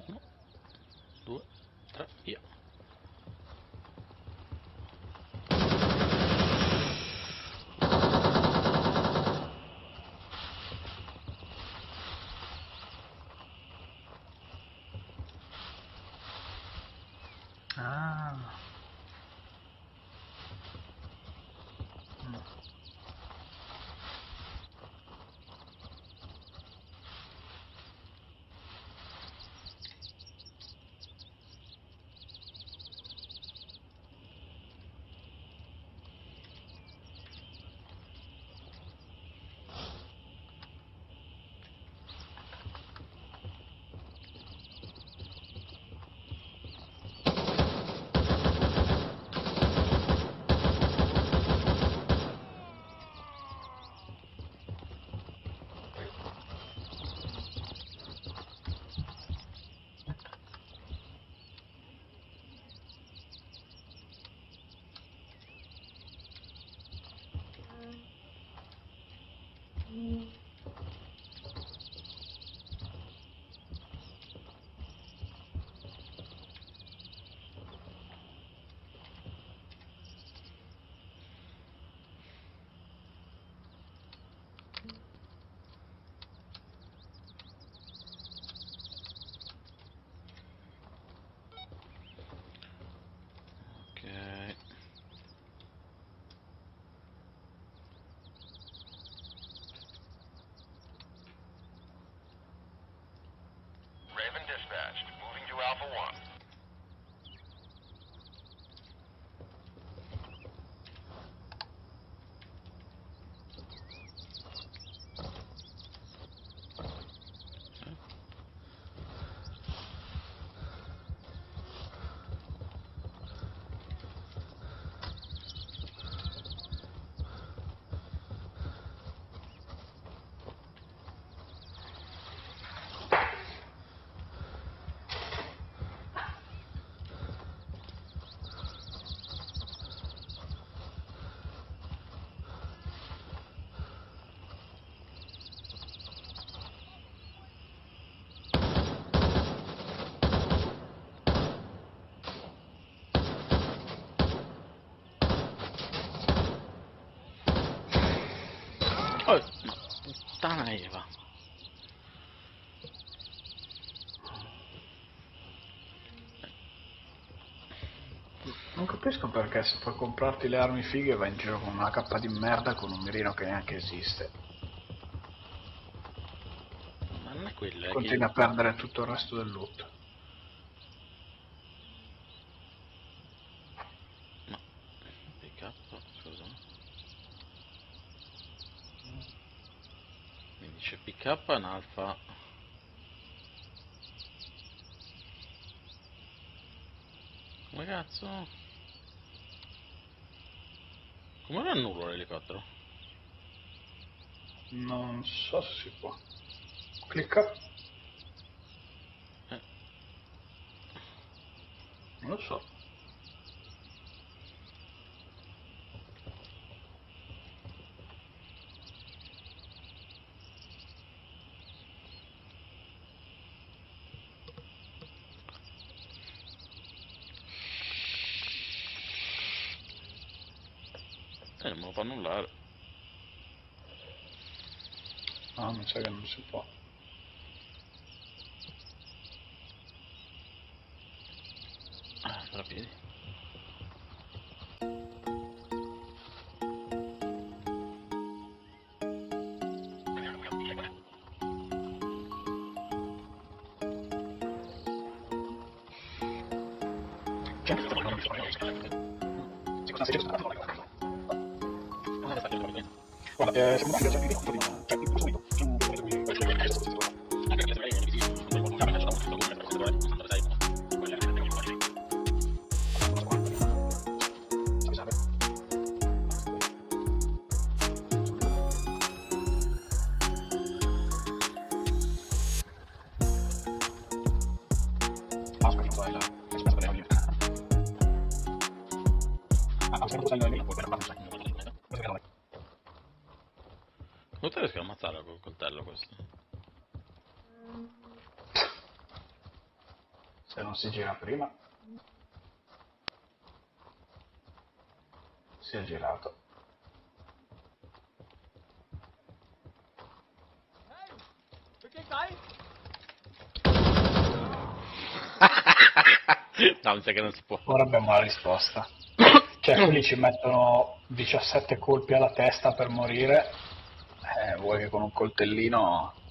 uno, due, tre, via. Ah. Dispatched, moving to Alpha One. Puttana Eva. Non capisco perché se puoi comprarti le armi fighe vai in giro con una K di merda con un mirino che neanche esiste. Ma non è quello, è continui che... a perdere tutto il resto del loot. No, P K, scusa. Mi dice P K in alfa. Come cazzo? Come lo annullo l'elicottero? Non so se si può. Clicca. Eh. Non lo so. Eh, non me lo fa annullare. Ah, mi sa che non si può. Ah, tra piedi. Guarda, eh, siamo andati a giocare di prima, cioè, in subito, più un po' di questo che è questo, questo, questo, anche perché non mi dici, non mi dici, non mi dici, non mi dici, non mi dici, non mi dici, non mi dici, col coltello questo. Se non si gira prima. Si è girato. Hey, perché stai? No, mi sa che non si può. Ora abbiamo la risposta. Cioè qui ci mettono diciassette colpi alla testa per morire. Eh, vuoi che con un coltellino...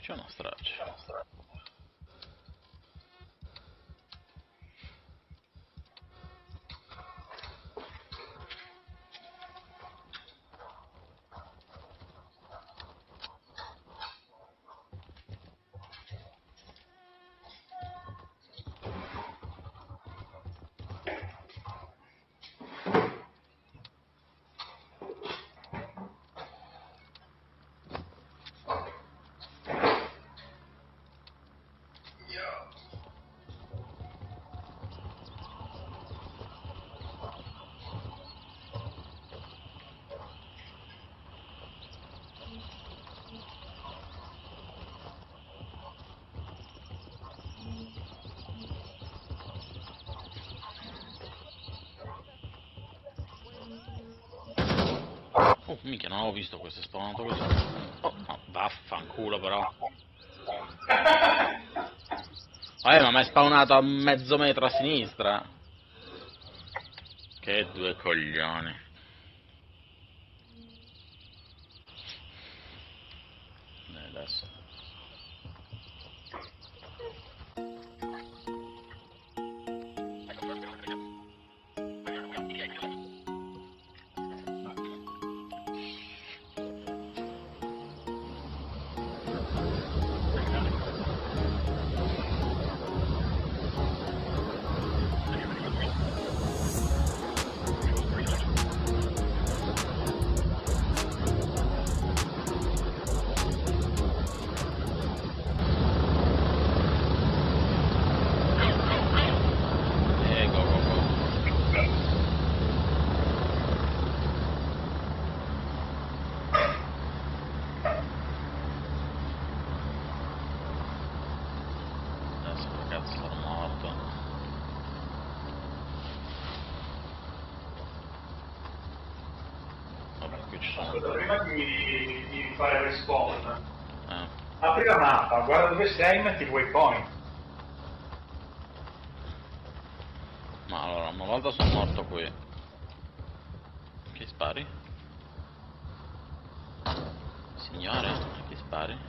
C'è una straccia. Oh, minchia, non avevo visto questo, è spawnato così. Oh, no, vaffanculo però. Vabbè, ma mi è spawnato a mezzo metro a sinistra. Che due coglioni. Dai, adesso. Prima di, di fare respawn, eh. apri la mappa, guarda dove sei e metti il waypoint. Ma allora, una volta sono morto qui. Chi spari? Signore, chi spari?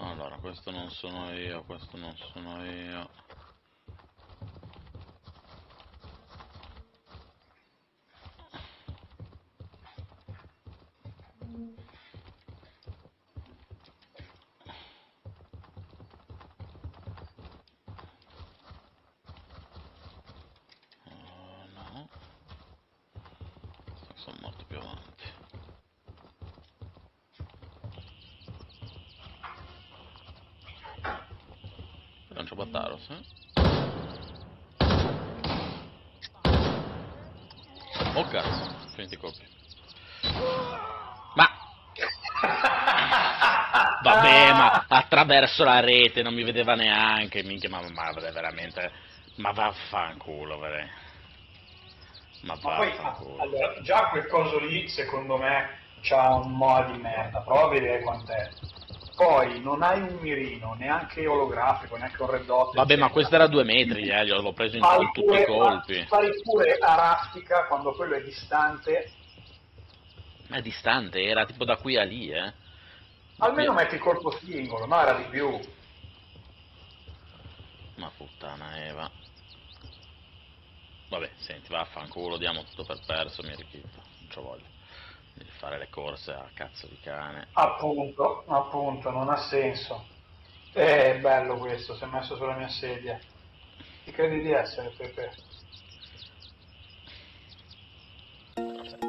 Allora, questo non sono io, questo non sono io. Oh, no. Sono morto più avanti. Lancio battaros, eh? Oh cazzo, finiti colpi. Ma vabbè, ma attraverso la rete non mi vedeva neanche, minchia, ma, ma veramente. Ma vaffanculo, vere. Ma vaffanculo. Ma poi, allora, già quel coso lì, secondo me, c'ha un mod di merda. Prova a vedere quant'è. Poi non hai un mirino, neanche olografico, neanche un red dot. Vabbè, eccetera. Ma questo era a due metri, eh, io l'ho preso in pure, tutti i colpi. Fai pure a raffica quando quello è distante. Ma è distante, era tipo da qui a lì, eh. Almeno metti il colpo singolo, no, era di più. Ma puttana Eva. Vabbè, senti, vaffanculo, diamo tutto per perso, mi richiede, non c'ho voglia di fare le corse a cazzo di cane. Appunto, appunto, non ha senso. Eh, è bello questo, si è messo sulla mia sedia. Ti credi di essere, Pepe? Right.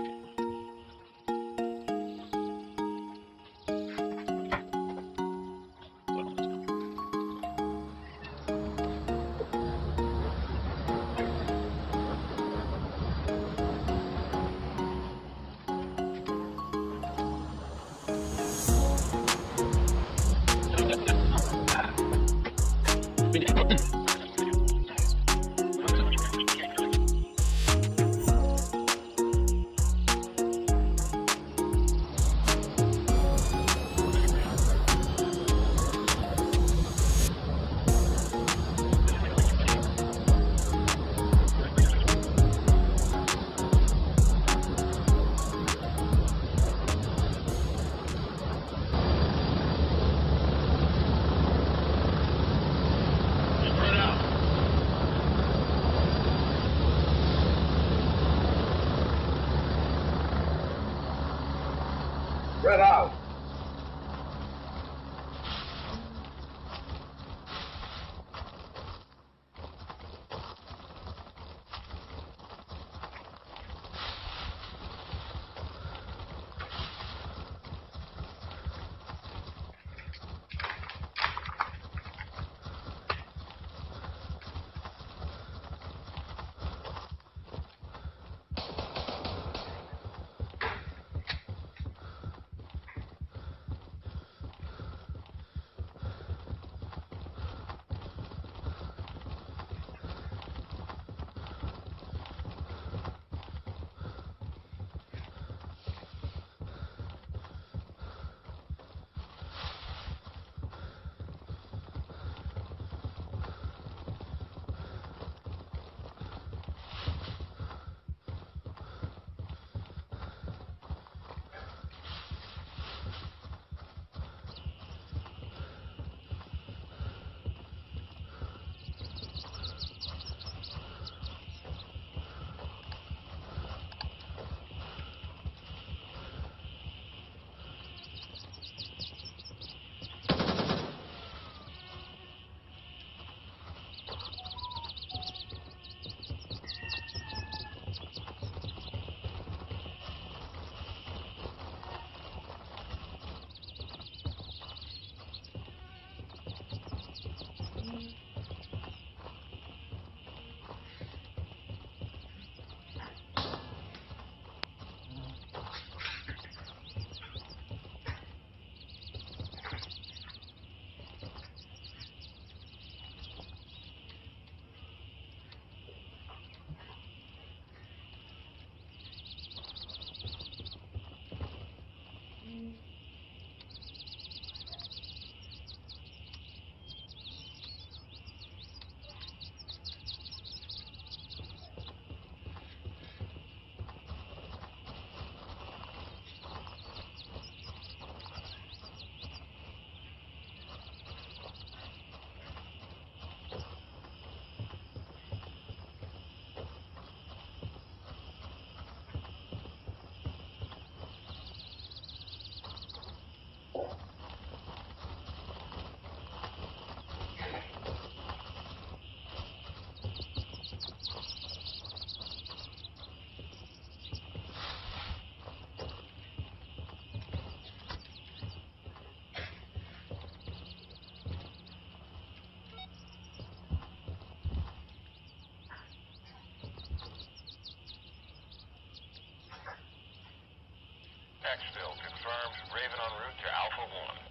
en route to Alpha one.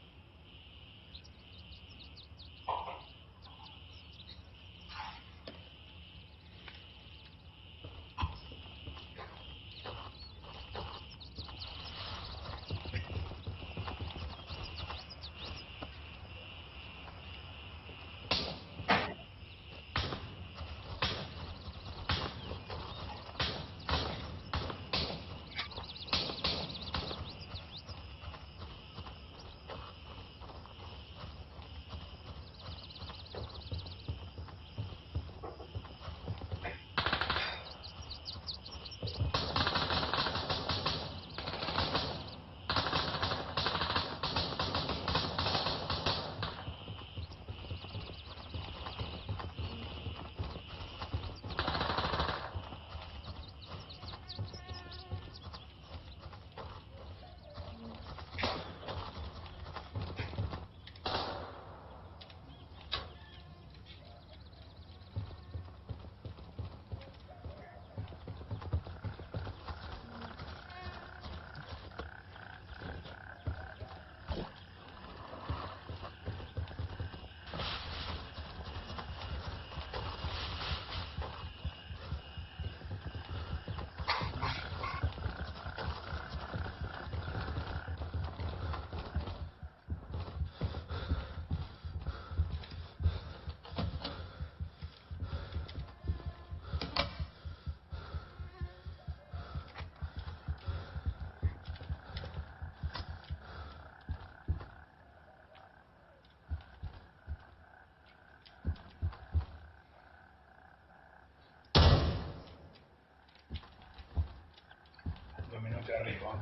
Arrivo.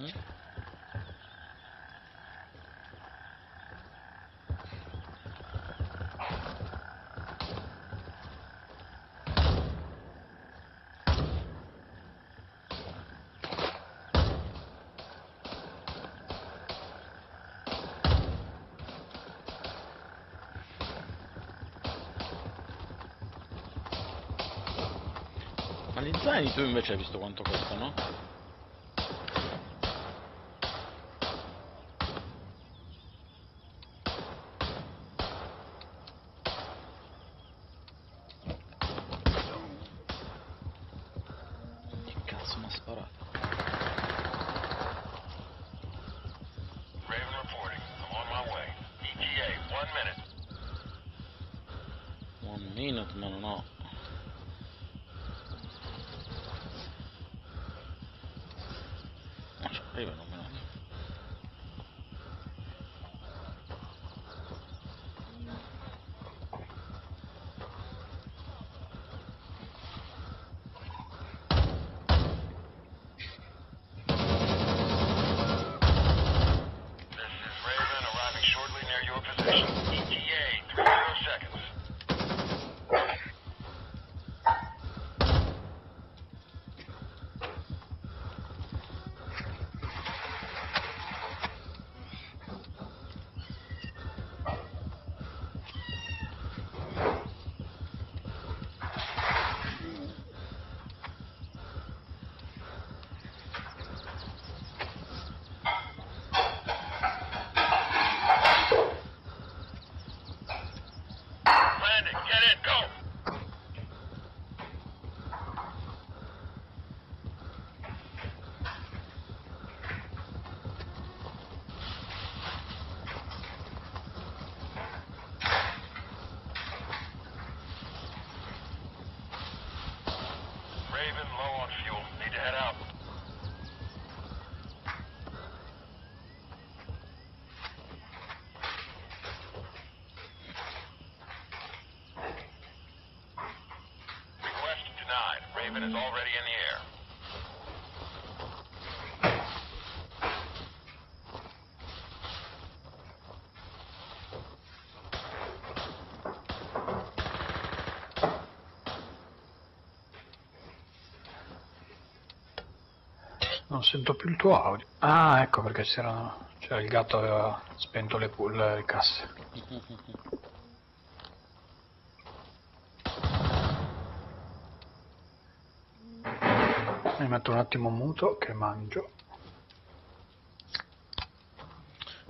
Mm-hmm. Gli zaini tu invece hai visto quanto costano? Che cazzo mi ha sparato? One minute, ma non ho. Is already in the air. Non sento più il tuo audio. Ah, ecco perché c'era, cioè il gatto aveva spento le, le, le casse. Mi metto un attimo muto che mangio.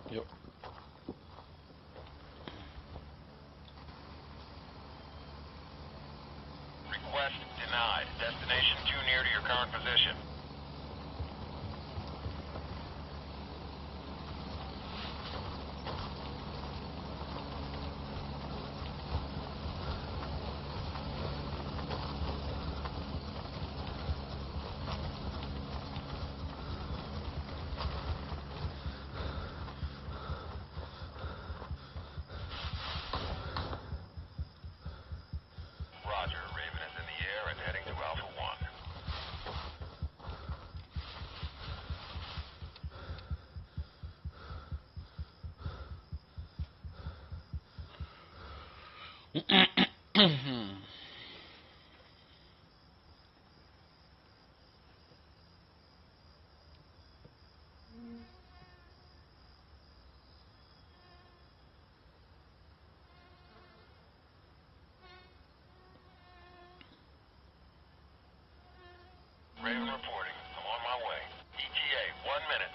Io. Request denied. Destination too near to your current position. Raven reporting. I'm on my way. E T A, one minute.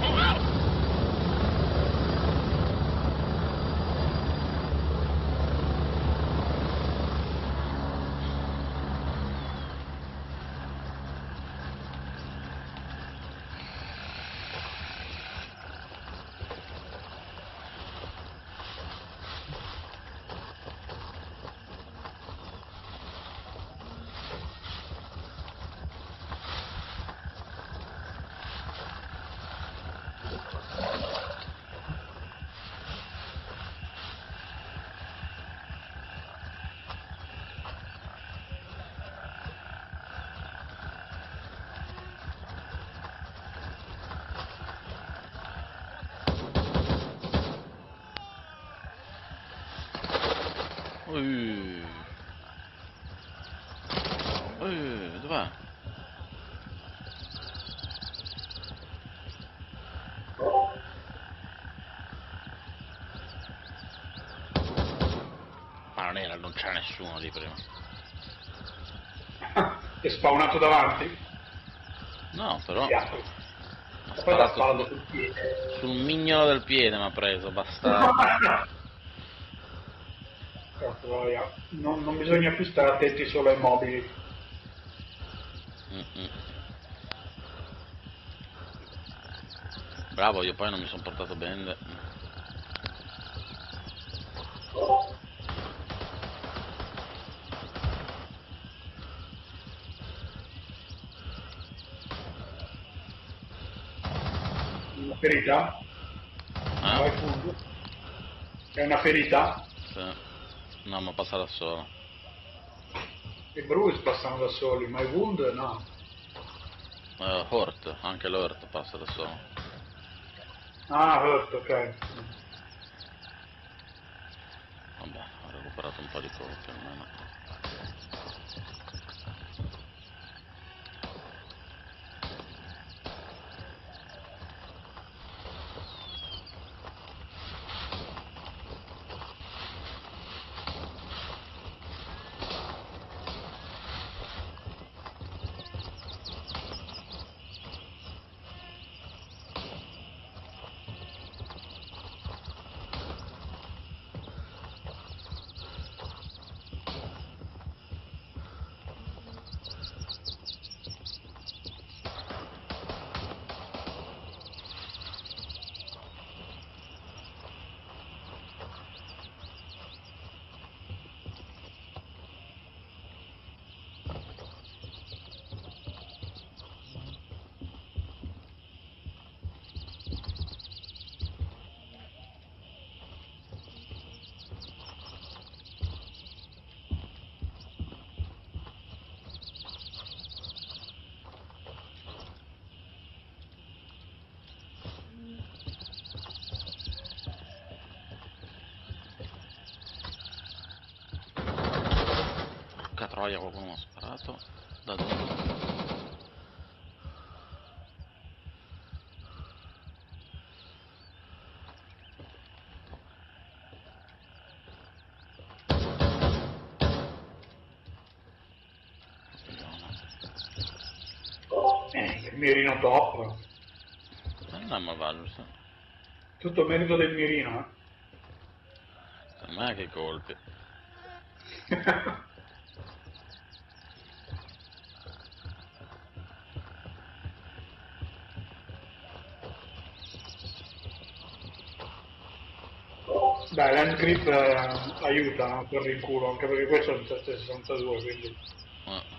Oh, wow. qua. Ma non era, non c'era nessuno di prima. Ah, è spawnato davanti? No, però... Piatto. Poi l'ha sparato sul piede. Sul mignolo del piede mi ha preso, bastardo. non, non bisogna più stare attenti solo ai mobili. Mm -mm. Bravo, io poi non mi sono portato bene. Ferita? Ah. No, è una ferita? Sì. No, ma passa da solo. E Bruce passano da soli, ma i Wound no. Uh, Hort, anche l'Hort passa da solo. Ah, Hort, ok. Vabbè, ho recuperato un po' di colpi almeno. Qualcuno mi ha sparato da dove? Eh, il mirino top. Andiamo a valuta. Tutto merito del mirino, eh? Ma che colpi. Dai, l'end grip eh, aiuta a correre in culo, anche perché questo è un sessantadue, quindi... Ah.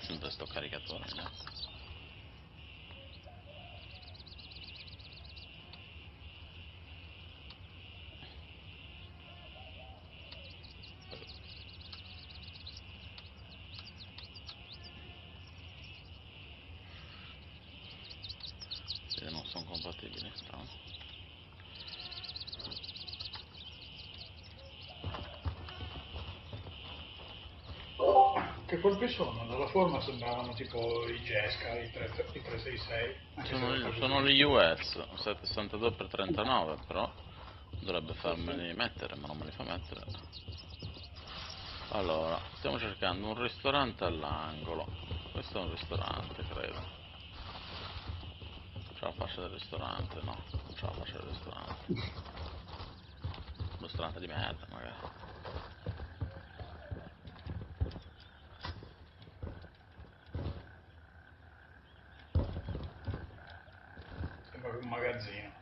Sempre sto caricatore, no? Se non sono compatibili, strano. Che colpi sono? Dalla forma sembravano tipo i Jesca, i tre sessantasei. Sono, sono gli U S, sette sessantadue per trentanove, però dovrebbe farmeli mettere, ma non me li fa mettere. Allora, stiamo cercando un ristorante all'angolo. Questo è un ristorante, credo. C'è la fascia del ristorante, no? Non c'è la fascia del ristorante. Un ristorante di merda, magari. Un magazzino.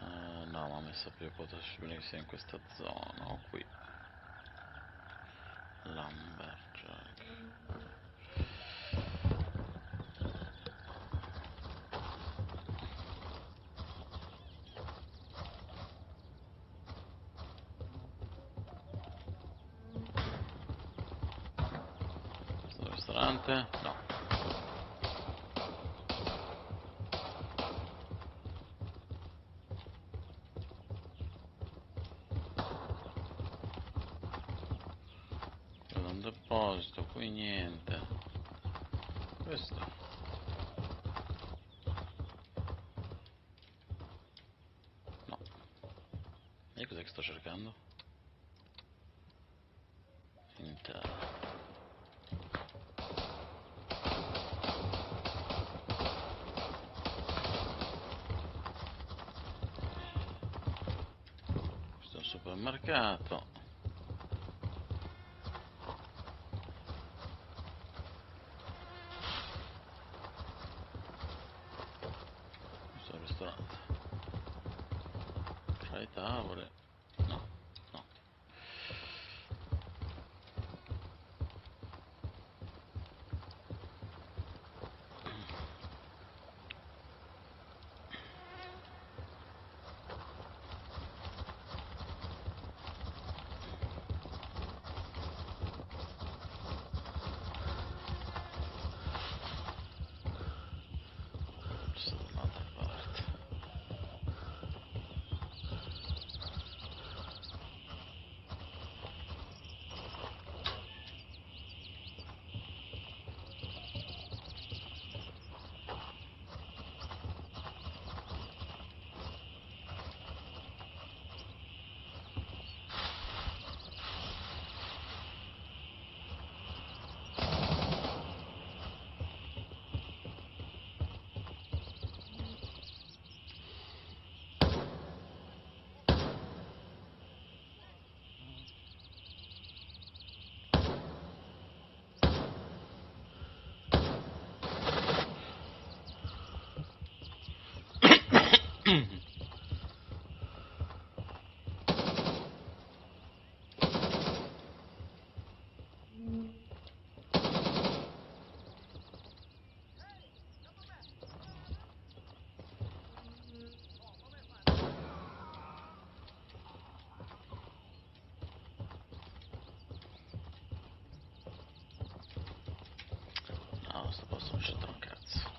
Uh, no, ma mi sa più possibile che sia in questa zona o qui. Lumberjack. No. C'è un deposito, qui niente. Questo. No. E cos'è che sto cercando? Interno. Mercato. Questo è un ristorante. Tra i tavoli. No, no. Questo posto non c'entra un cazzo.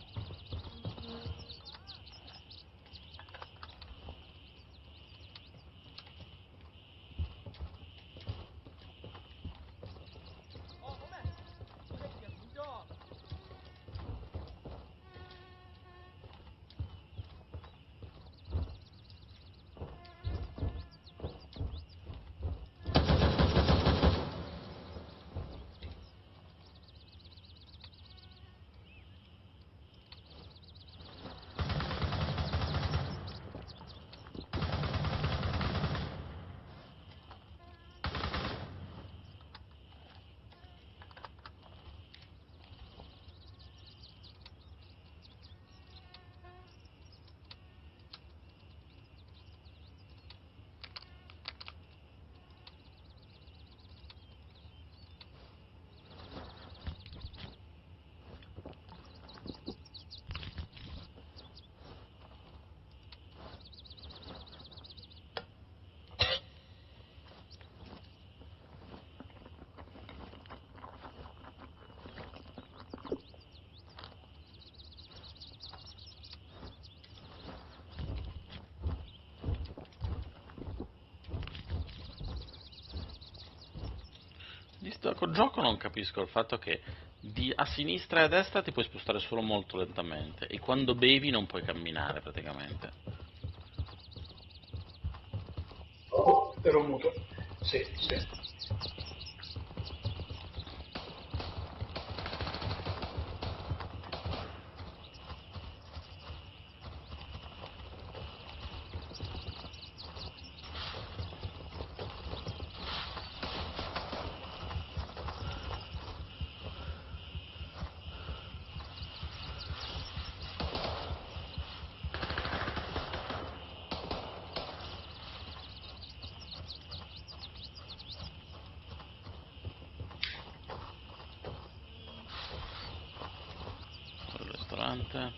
col gioco non capisco il fatto che di, a sinistra e a destra ti puoi spostare solo molto lentamente e quando bevi non puoi camminare praticamente. Oh, ero muto. Sì, sì.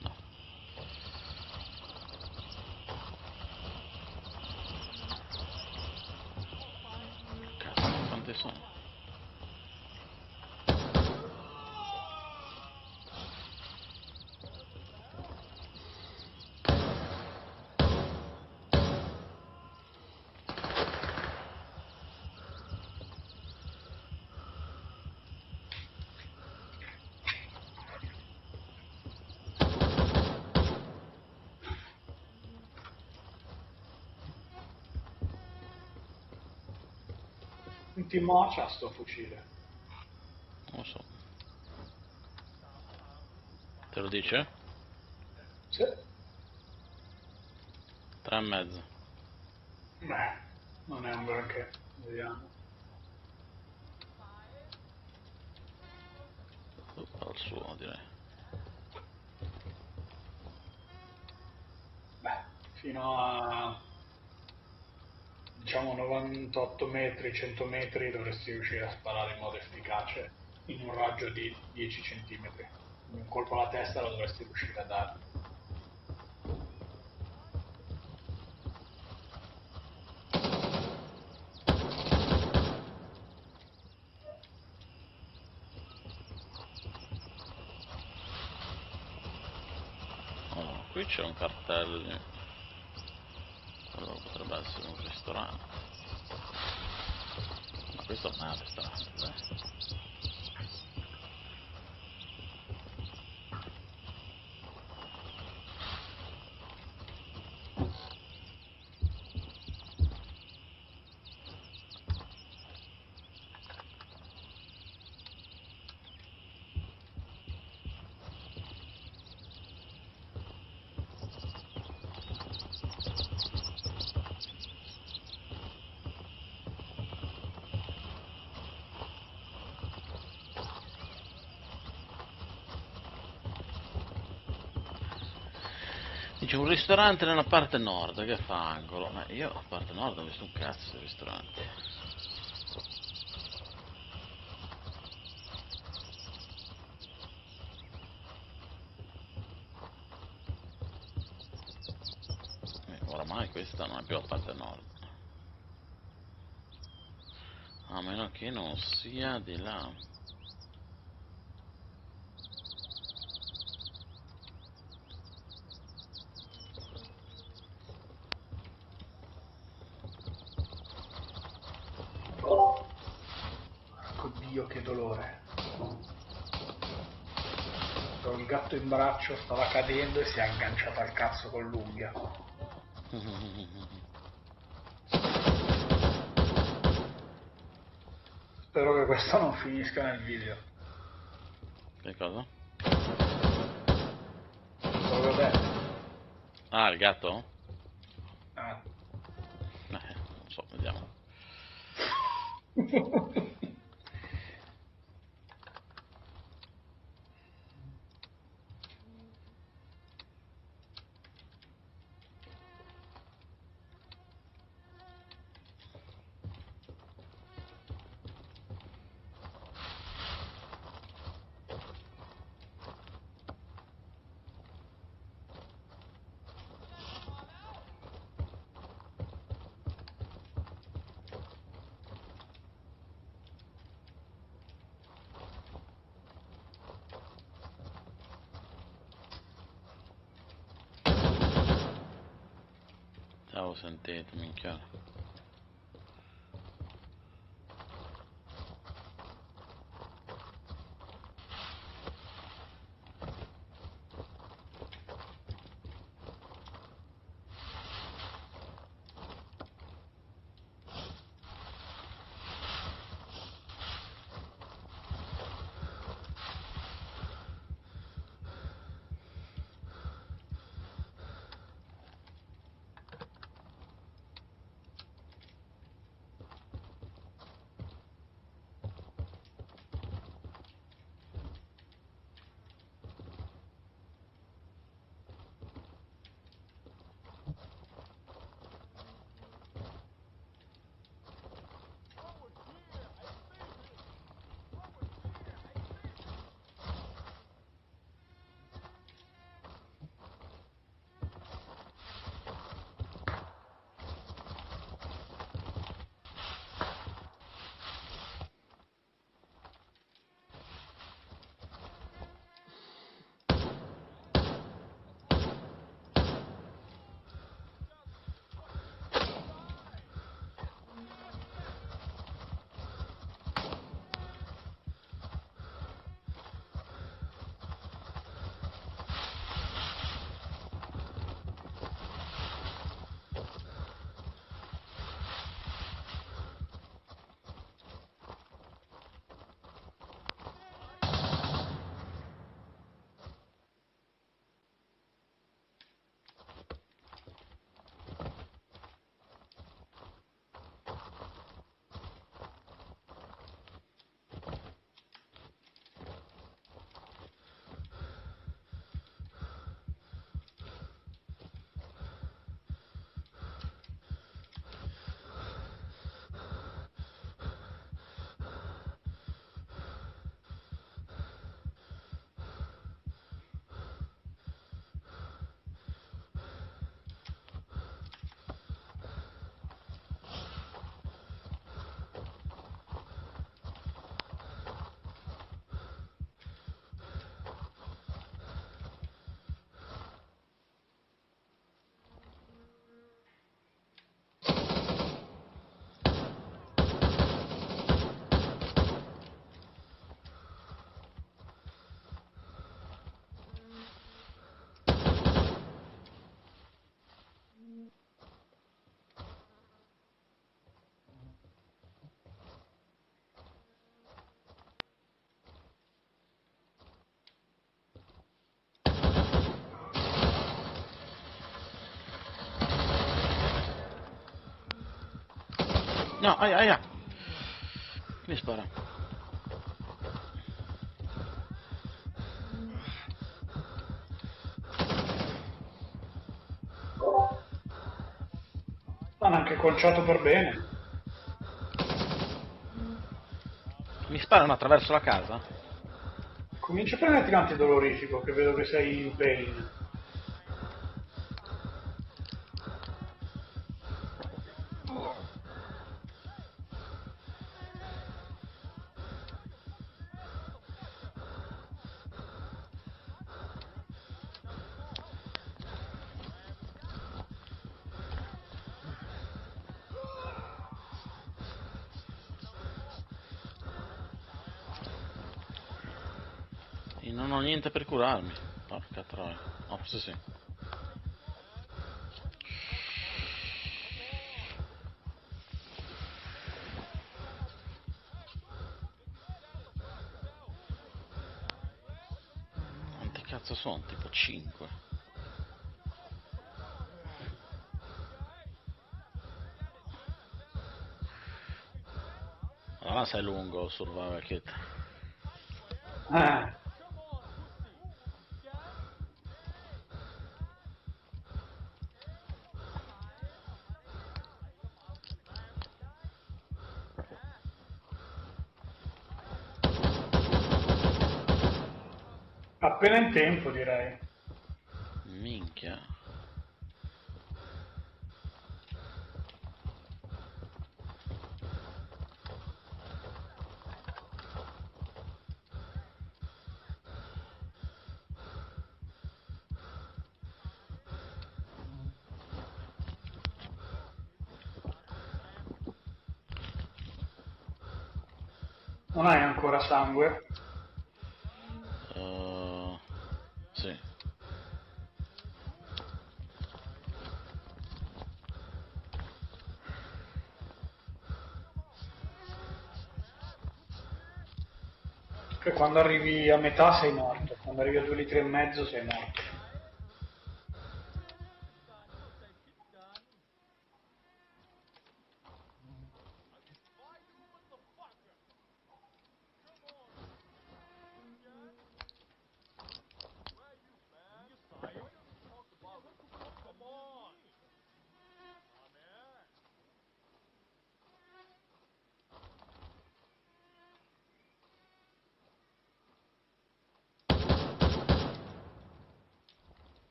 No. Cazzo, quante sono? Ti moccia sto fucile. Non lo so. Te lo dice? Sì. Tre e mezzo. Beh, non è un granché. Vediamo. Al suo direi. Beh, fino a... diciamo novantotto metri, cento metri dovresti riuscire a sparare in modo efficace in un raggio di dieci centimetri. Un colpo alla testa lo dovresti riuscire a dare. Oh, qui c'è un cartello. Allora potrebbe essere un ristorante. Ma questo non è un ristorante, dai. C'è un ristorante nella parte nord, che fa angolo, ma io a parte nord non ho visto un cazzo di ristorante. E oramai questa non è più a parte nord. A meno che non sia di là. In braccio stava cadendo e si è agganciato al cazzo con l'unghia. Spero che questo non finisca nel video. Che cosa? Cosa ho detto? Ah, il gatto? Ah. Eh, non so, vediamo. Ciao, sentite, minchia. No, aia, aia! Mi spara. L'hanno anche conciato per bene. Mi sparano attraverso la casa? Comincia a prenderti l'antidolorifico, che vedo che sei in pain. Non ho niente per curarmi. Porca troia. Oh, forse sì. Quanti cazzo sono? Tipo cinque. Allora sei lungo survival kit. Eh. Appena in tempo, direi. Minchia. Non hai ancora sangue? Quando arrivi a metà sei morto, quando arrivi a due litri e mezzo sei morto.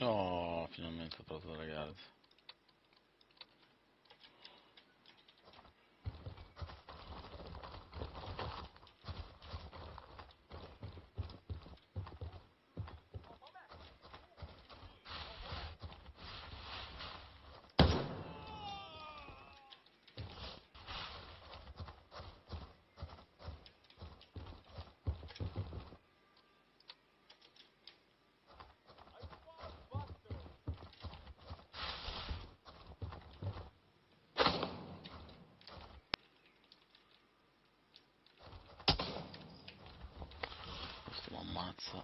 Oh, finalmente ho trovato delle garze. Ammazza.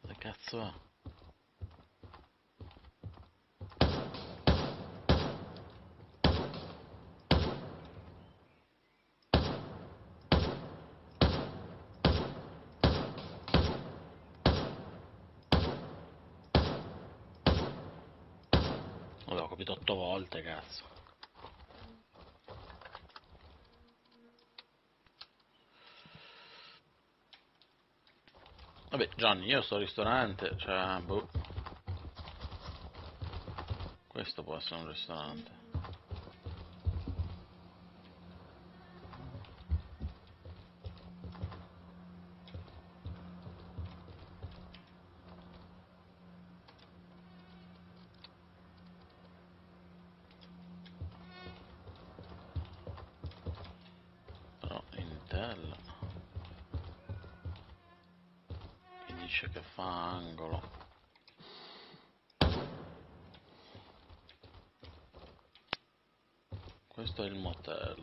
Dove cazzo è? Vabbè, ho capito otto volte, cazzo. Vabbè Johnny, io sto al ristorante, cioè, boh. Questo può essere un ristorante. Però Intel che fa angolo. Questo è il motel.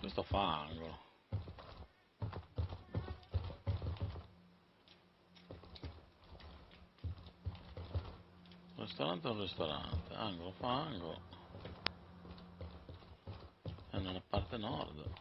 Questo fa angolo. Ristorante o ristorante? Angolo fa angolo. È nella parte nord.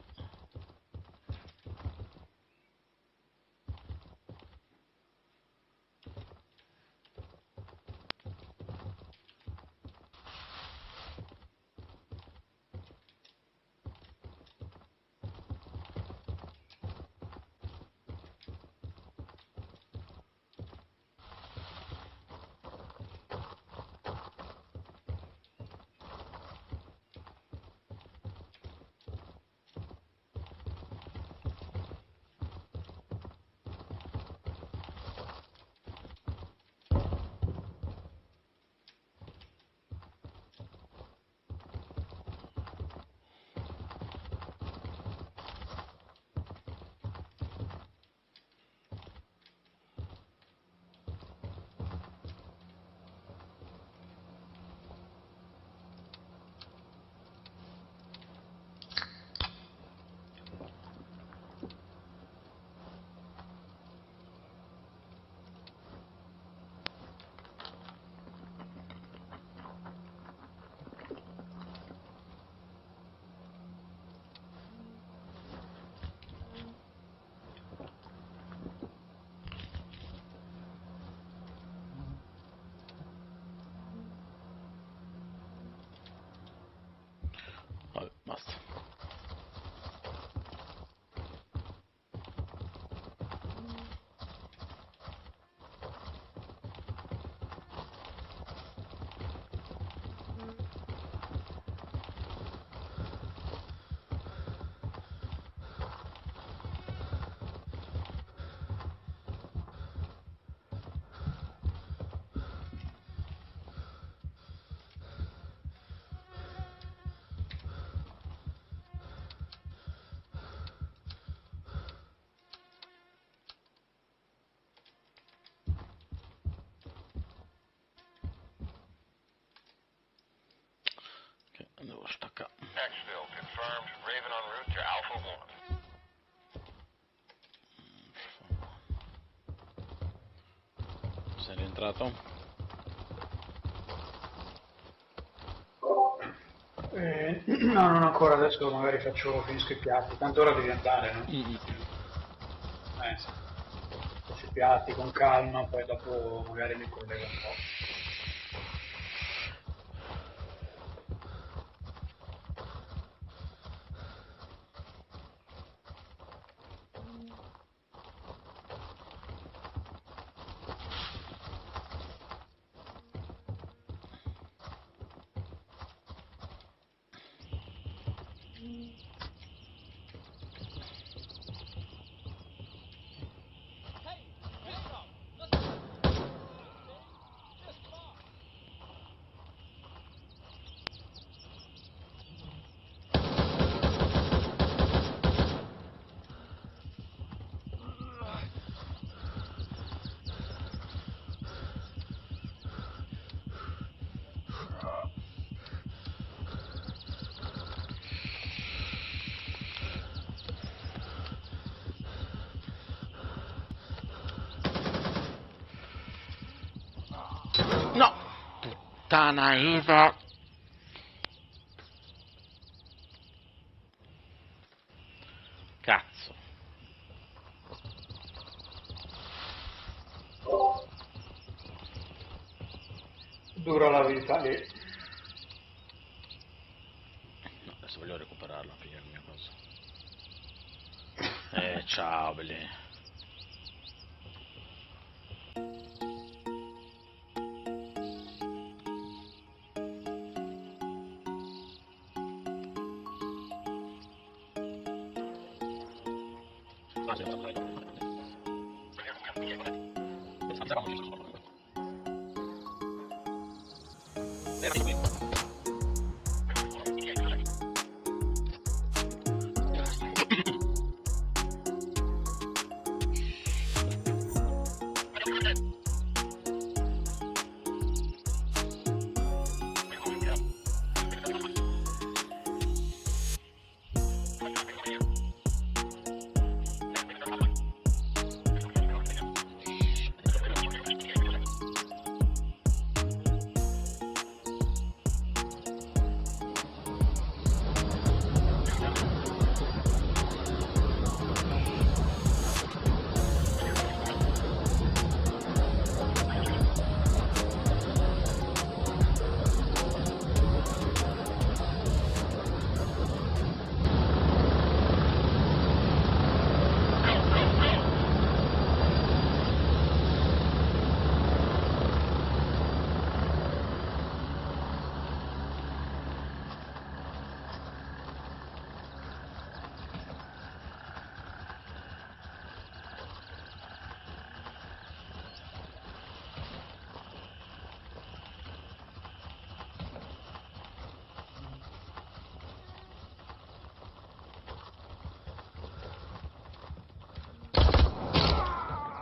Devo staccare. Sei rientrato? Eh, no, non ancora, adesso magari faccio, finisco i piatti, tanto ora devi andare, no? Mm-hmm. eh, faccio i piatti con calma, poi dopo magari mi collego un po'. Naiva. Cazzo. Dura la vita lì. No, adesso voglio recuperarla, figa mia cosa. Eh, ciao, belli.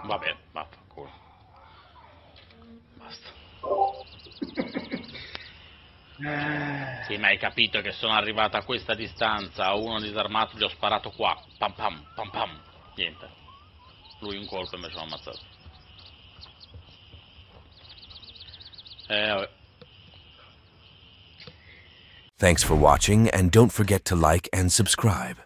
Vabbè, vaffanculo. Basta. Sì, ma hai capito che sono arrivato a questa distanza, a uno disarmato gli ho sparato qua. Pam pam, pam pam. Niente. Lui un colpo e mi sono ammazzato. Eh, vabbè. Thanks for watching and don't forget to like and subscribe.